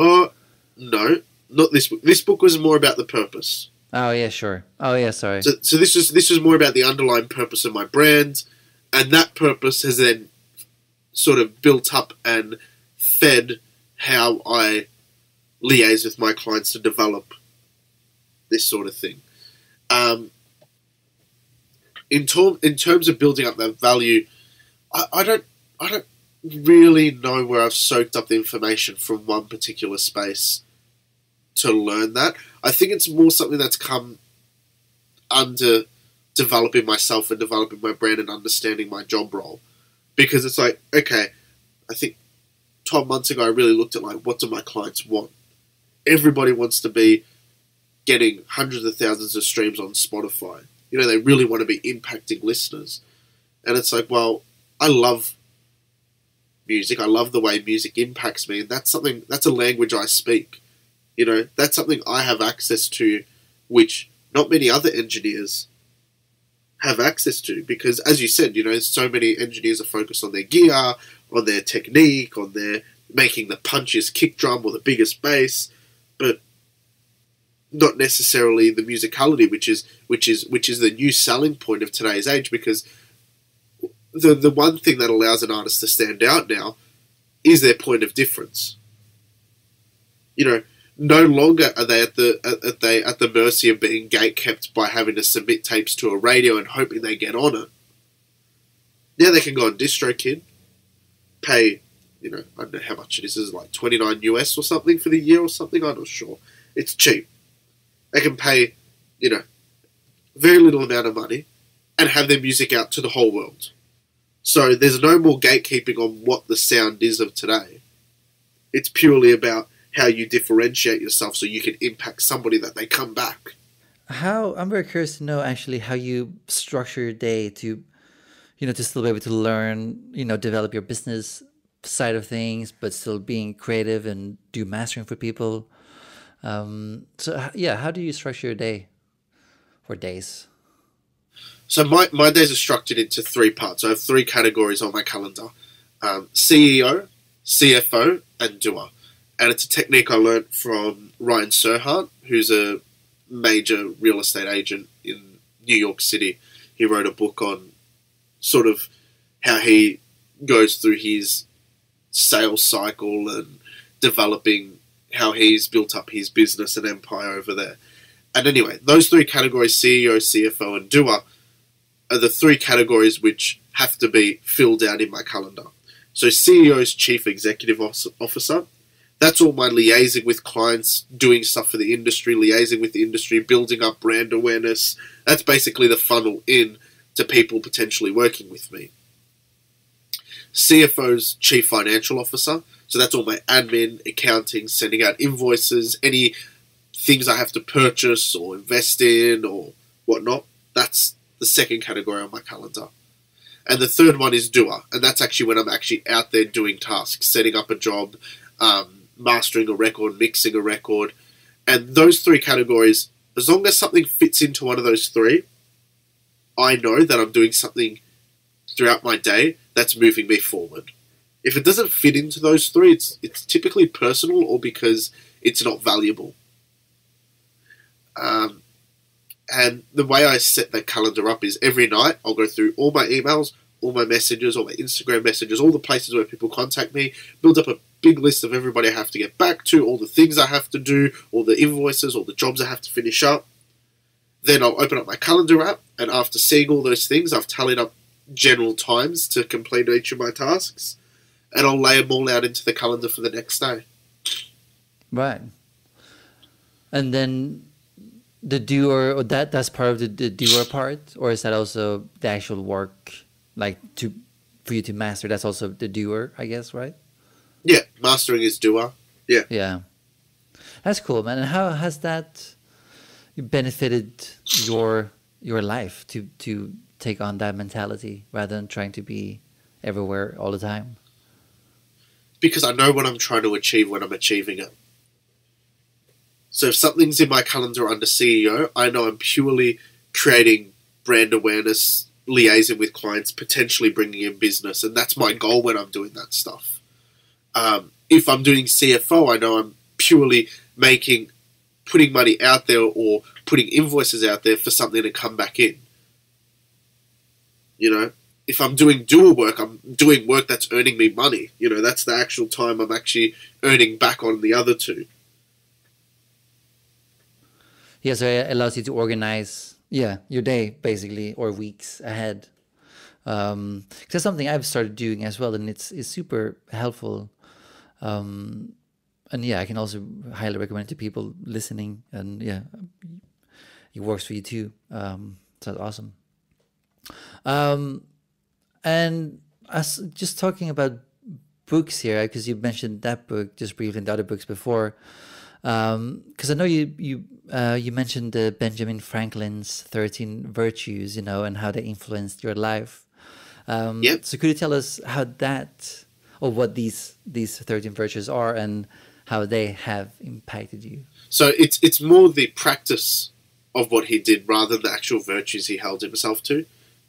No, not this book. This book was more about the purpose. Oh yeah, sure. Oh yeah, sorry. So this was more about the underlying purpose of my brand, and that purpose has then sort of built up and fed how I liaise with my clients to develop this sort of thing. In terms of building up that value, I don't really know where I've soaked up the information from one particular space to learn that. I think it's more something that's come under developing myself and developing my brand and understanding my job role. Because it's like, okay, I think 12 months ago I really looked at, like, what do my clients want? Everybody wants to be getting hundreds of thousands of streams on Spotify. You know, they really want to be impacting listeners. And it's like, well, I love music. I love the way music impacts me. And that's something, that's a language I speak. You know, that's something I have access to, which not many other engineers have access to. Because as you said, you know, so many engineers are focused on their gear, on their technique, on their making the punchiest kick drum or the biggest bass. But not necessarily the musicality, which is the new selling point of today's age, because the one thing that allows an artist to stand out now is their point of difference. You know, no longer are they at the mercy of being gatekept by having to submit tapes to a radio and hoping they get on it. Now they can go on DistroKid, pay, you know, I don't know how much it is like $29 US or something for the year or something. I'm not sure. It's cheap. They can pay, you know, very little amount of money and have their music out to the whole world. So there's no more gatekeeping on what the sound is of today. It's purely about how you differentiate yourself so you can impact somebody that they come back. I'm very curious to know actually how you structure your day to, you know, to still be able to learn, you know, develop your business side of things, but still being creative and do mastering for people. So yeah, how do you structure your day or days? So my days are structured into three parts. I have three categories on my calendar: CEO, CFO, and doer. And it's a technique I learned from Ryan Serhant, who's a major real estate agent in New York City. He wrote a book on sort of how he goes through his sales cycle and developing how he's built up his business and empire over there. And anyway, those three categories, CEO, CFO, and doer, are the three categories which have to be filled out in my calendar. So CEO is Chief Executive Officer. That's all my liaising with clients, doing stuff for the industry, liaising with the industry, building up brand awareness. That's basically the funnel in to people potentially working with me. CFO's Chief Financial Officer. So that's all my admin, accounting, sending out invoices, any things I have to purchase or invest in or whatnot. That's the second category on my calendar. And the third one is doer. And that's actually when I'm actually out there doing tasks, setting up a job, mastering a record, mixing a record. And those three categories, as long as something fits into one of those three, I know that I'm doing something throughout my day that's moving me forward. If it doesn't fit into those three, it's typically personal or because it's not valuable. And the way I set that calendar up is every night I'll go through all my emails, all my messages, all my Instagram messages, all the places where people contact me, build up a big list of everybody I have to get back to, all the things I have to do, all the invoices, all the jobs I have to finish up. Then I'll open up my calendar app, and after seeing all those things, I've tallied up general times to complete each of my tasks, and I'll lay them all out into the calendar for the next day. Right. And then the doer, or that's part of the doer part, or is that also the actual work, like for you to master? That's also the doer, I guess, right? Yeah, mastering is doer. Yeah. Yeah. That's cool, man. And how has that benefited your life to take on that mentality rather than trying to be everywhere all the time? Because I know what I'm trying to achieve when I'm achieving it. So if something's in my calendar under CEO, I know I'm purely creating brand awareness, liaising with clients, potentially bringing in business, and that's my goal when I'm doing that stuff. If I'm doing CFO, I know I'm purely putting money out there or putting invoices out there for something to come back in. You know, if I'm doing dual work, I'm doing work that's earning me money. You know, that's the actual time I'm actually earning back on the other two. Yeah, so it allows you to organize, yeah, your day basically, or weeks ahead. Because that's something I've started doing as well, and it's super helpful. And yeah, I can also highly recommend to people listening, and yeah, it works for you too. So that's awesome. And as just talking about books here, because you mentioned that book just briefly and the other books before, because I know you mentioned the Benjamin Franklin's 13 virtues, you know, and how they influenced your life. Yep. So could you tell us how that, or what these 13 virtues are and how they have impacted you? So it's more the practice of what he did rather than the actual virtues he held himself to,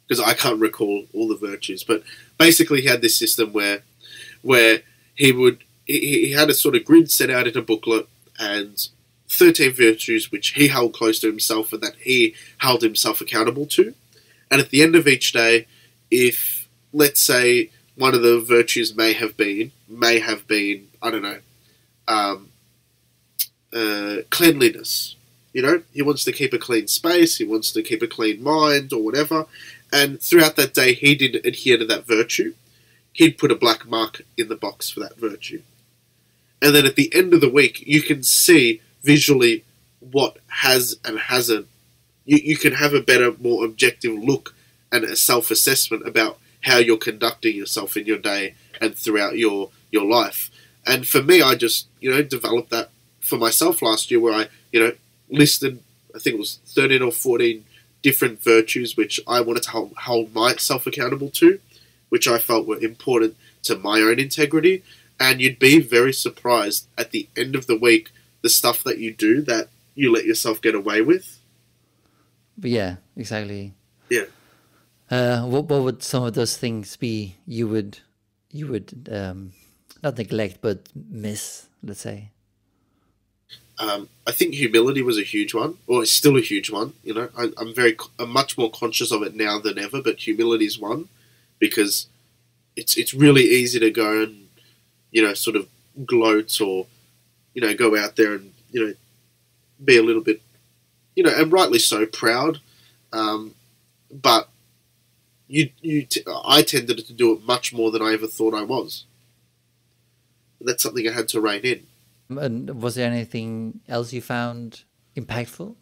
because I can't recall all the virtues. But basically he had this system where he had a sort of grid set out in a booklet, and 13 virtues which he held close to himself and that he held himself accountable to. And at the end of each day, if, let's say, one of the virtues may have been, I don't know, cleanliness. You know, he wants to keep a clean space, he wants to keep a clean mind or whatever. And throughout that day, he didn't adhere to that virtue. He'd put a black mark in the box for that virtue. And then at the end of the week, you can see visually what has and hasn't. You can have a better, more objective look and a self-assessment about how you're conducting yourself in your day and throughout your life. And for me, I just, you know, developed that for myself last year, where I, you know, listed, I think it was 13 or 14 different virtues which I wanted to hold myself accountable to, which I felt were important to my own integrity, and you'd be very surprised at the end of the week the stuff that you do that you let yourself get away with. But yeah, exactly. Yeah. What would some of those things be you would not neglect but miss, let's say? I think humility was a huge one, or it's still a huge one. You know, I'm much more conscious of it now than ever, but humility is one, because it's really easy to go and, you know, sort of gloat, or, you know, go out there and, you know, be a little bit, you know, and rightly so, proud. But I tended to do it much more than I ever thought I was. And that's something I had to rein in. And was there anything else you found impactful?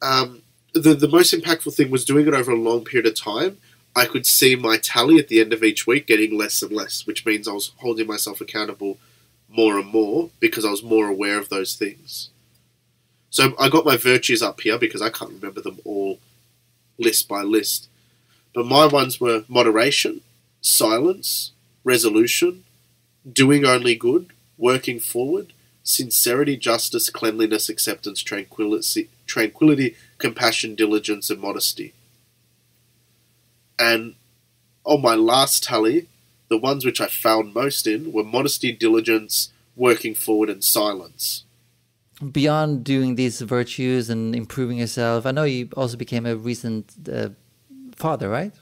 The most impactful thing was doing it over a long period of time. I could see my tally at the end of each week getting less and less, which means I was holding myself accountable more and more because I was more aware of those things. So I got my virtues up here because I can't remember them all list by list. But my ones were moderation, silence, resolution, doing only good, working forward, sincerity, justice, cleanliness, acceptance, tranquility, compassion, diligence, and modesty. And on my last tally, the ones which I failed most in were modesty, diligence, working forward, and silence. Beyond doing these virtues and improving yourself, I know you also became a recent father, right?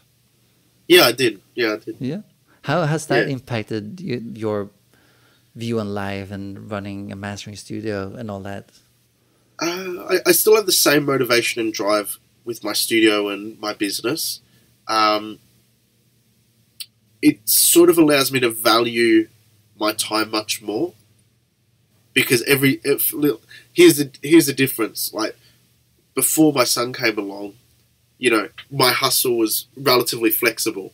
Yeah, I did. Yeah, I did. Yeah. How has that impacted your view on life and running a mastering studio and all that? I still have the same motivation and drive with my studio and my business. It sort of allows me to value my time much more, because here's the difference. Like, before my son came along, you know, my hustle was relatively flexible,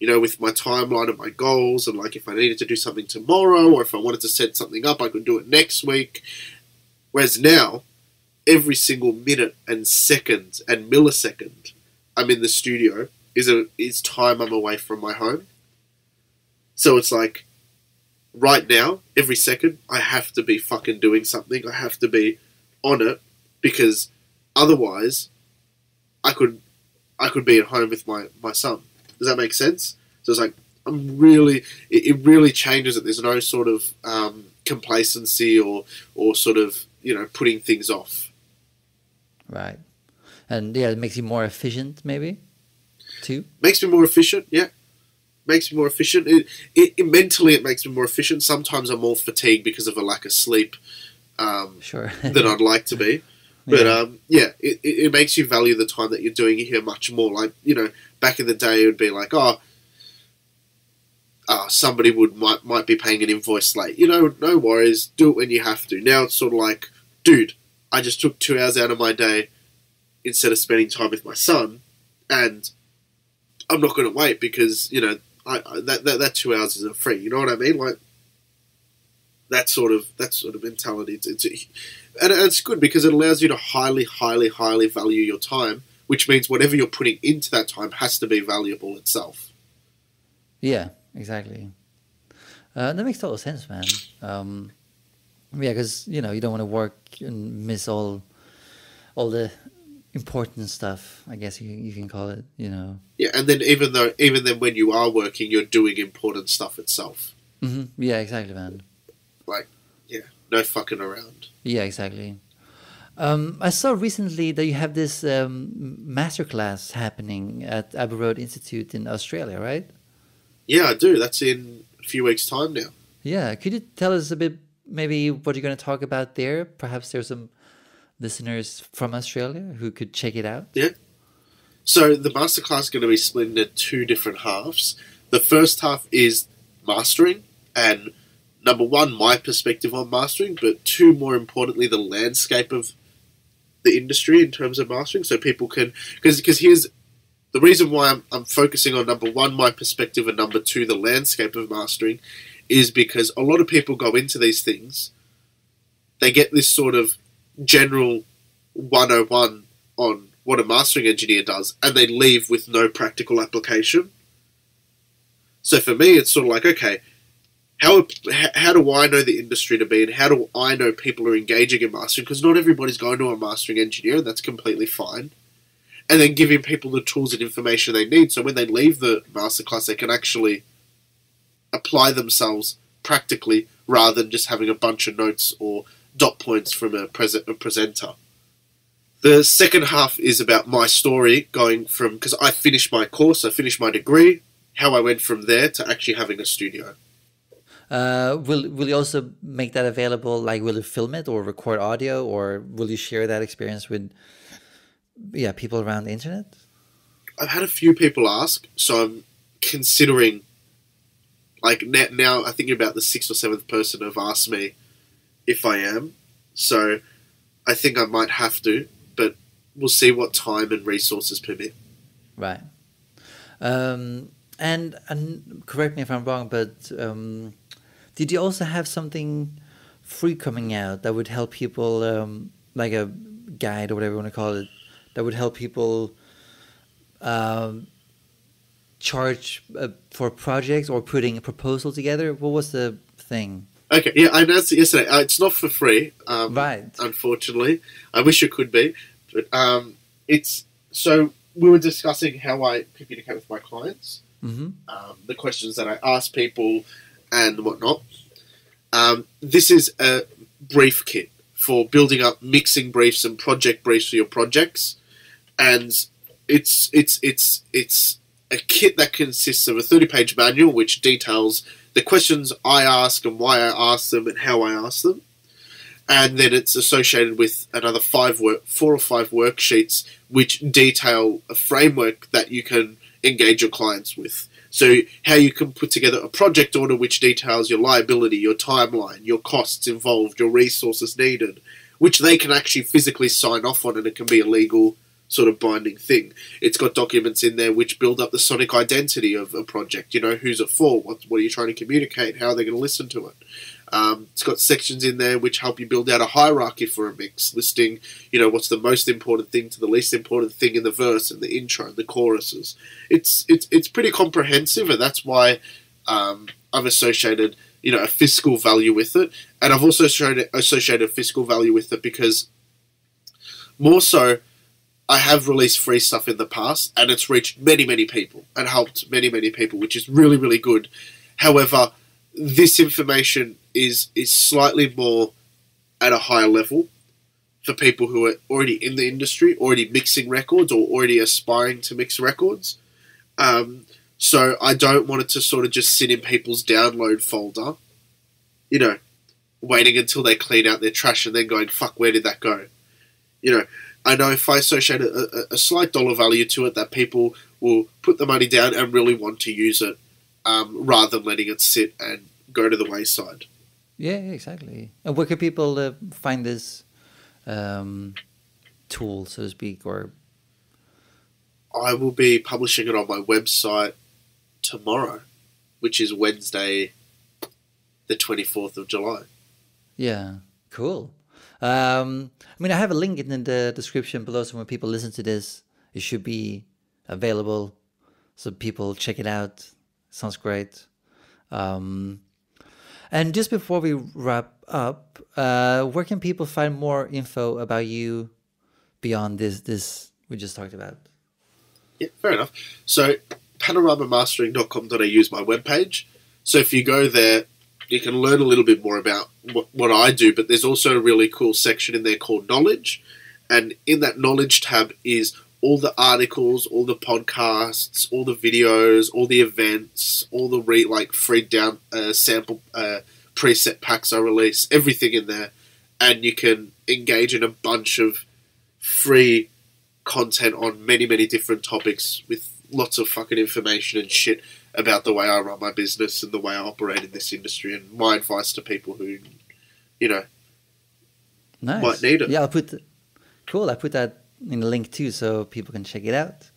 you know, with my timeline and my goals, and like if I needed to do something tomorrow or if I wanted to set something up, I could do it next week. Whereas now, every single minute and second and millisecond I'm in the studio is time I'm away from my home. So it's like, right now, every second, I have to be fucking doing something. I have to be on it, because otherwise I could be at home with my son. Does that make sense? So it's like, it really changes it. There's no sort of complacency or sort of, you know, putting things off. Right. And yeah, it makes you more efficient, maybe, too? Makes me more efficient, yeah. Makes me more efficient. Mentally, it makes me more efficient. Sometimes I'm more fatigued because of a lack of sleep sure. than I'd like to be. But, yeah, it makes you value the time that you're doing here much more. Like, you know, back in the day, it would be like, oh, somebody might be paying an invoice late. You know, no worries. Do it when you have to. Now it's sort of like, dude, I just took 2 hours out of my day instead of spending time with my son, and I'm not going to wait because, you know, that 2 hours isn't free. You know what I mean? Like, that sort of mentality. And it's good because it allows you to highly, highly, highly value your time, which means whatever you're putting into that time has to be valuable itself. Yeah, exactly. That makes total sense, man. Yeah, because, you know, you don't want to work and miss all the important stuff, I guess you can call it, you know. Yeah, and then even then when you are working, you're doing important stuff itself. Mm-hmm. Yeah, exactly, man. Like, yeah, no fucking around. Yeah, exactly. I saw recently that you have this masterclass happening at Abbey Road Institute in Australia, right? Yeah, I do. That's in a few weeks' time now. Yeah. Could you tell us a bit, maybe, what you're going to talk about there? Perhaps there's some listeners from Australia who could check it out. Yeah. So the masterclass is going to be split into two different halves. The first half is mastering and, number one, my perspective on mastering, but two, more importantly, the landscape of the industry in terms of mastering. So people can, because here's the reason why I'm focusing on number one, my perspective, and number two, the landscape of mastering, is because a lot of people go into these things, they get this sort of general 101 on what a mastering engineer does, and they leave with no practical application. So for me, it's sort of like, okay, how do I know the industry to be, and how do I know people are engaging in mastering? Because not everybody's going to a mastering engineer, and that's completely fine. And then giving people the tools and information they need, so when they leave the masterclass, they can actually apply themselves practically, rather than just having a bunch of notes or dot points from a presenter. The second half is about my story, going from, because I finished my course, I finished my degree, how I went from there to actually having a studio. Will you also make that available? Like, will you film it or record audio, or will you share that experience with people around the internet? I've had a few people ask, so I'm considering, like, now I think about the 6th or 7th person have asked me if I am, so I think I might have to, but we'll see what time and resources permit. Right. And correct me if I'm wrong, but did you also have something free coming out that would help people, like a guide or whatever you want to call it, that would help people charge for projects or putting a proposal together? What was the thing? Okay, yeah, I announced it yesterday. It's not for free, right? Unfortunately, I wish it could be, but it's so we were discussing how I communicate with my clients, the questions that I ask people, and whatnot. This is a brief kit for building up mixing briefs and project briefs for your projects, and it's a kit that consists of a 30-page manual which details the questions I ask and why I ask them and how I ask them. And then it's associated with another four or five worksheets which detail a framework that you can engage your clients with. So how you can put together a project order which details your liability, your timeline, your costs involved, your resources needed, which they can actually physically sign off on, and it can be a legal sort of binding thing. It's got documents in there which build up the sonic identity of a project. You know, who's it for? What are you trying to communicate? How are they going to listen to it? It's got sections in there which help you build out a hierarchy for a mix, listing, you know, what's the most important thing to the least important thing in the verse and the intro and the choruses. It's pretty comprehensive, and that's why I've associated, you know, a fiscal value with it. And I've also associated fiscal value with it because more so, I have released free stuff in the past, and it's reached many, many people and helped many, many people, which is really, really good. However, this information is slightly more at a higher level for people who are already in the industry, already mixing records or already aspiring to mix records. So I don't want it to sort of just sit in people's download folder, you know, waiting until they clean out their trash and then going, fuck, where did that go? You know, I know if I associate a slight dollar value to it, that people will put the money down and really want to use it, rather than letting it sit and go to the wayside. Yeah, exactly. And where can people find this tool, so to speak? Or I will be publishing it on my website tomorrow, which is Wednesday, the 24th of July. Yeah, cool. I mean, I have a link in the description below, so when people listen to this, it should be available, so people check it out. Sounds great. And just before we wrap up, where can people find more info about you beyond this we just talked about? Yeah, fair enough. So panoramamastering.com.au is my webpage. So if you go there, you can learn a little bit more about what I do, but there's also a really cool section in there called Knowledge. And in that Knowledge tab is all the articles, all the podcasts, all the videos, all the events, all the free down sample preset packs I release, everything in there. And you can engage in a bunch of free content on many, many different topics with lots of fucking information and shit about the way I run my business and the way I operate in this industry, and my advice to people who, you know, nice. Might need it. Yeah, cool. I put that in the link too, so people can check it out.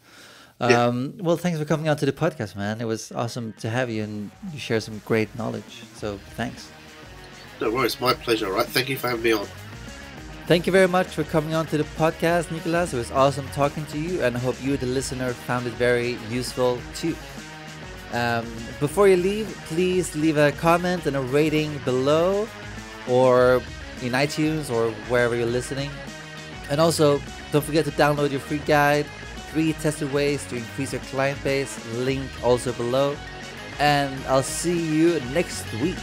Yeah. Well, thanks for coming on to the podcast, man. It was awesome to have you, and you share some great knowledge. So thanks. No worries, my pleasure. Right, thank you for having me on. Thank you very much for coming on to the podcast, Nicholas. It was awesome talking to you, and I hope you, the listener, found it very useful too. Before you leave, please leave a comment and a rating below, or in iTunes or wherever you're listening. And also, don't forget to download your free guide, 3 tested ways to increase your client base, link also below. And I'll see you next week.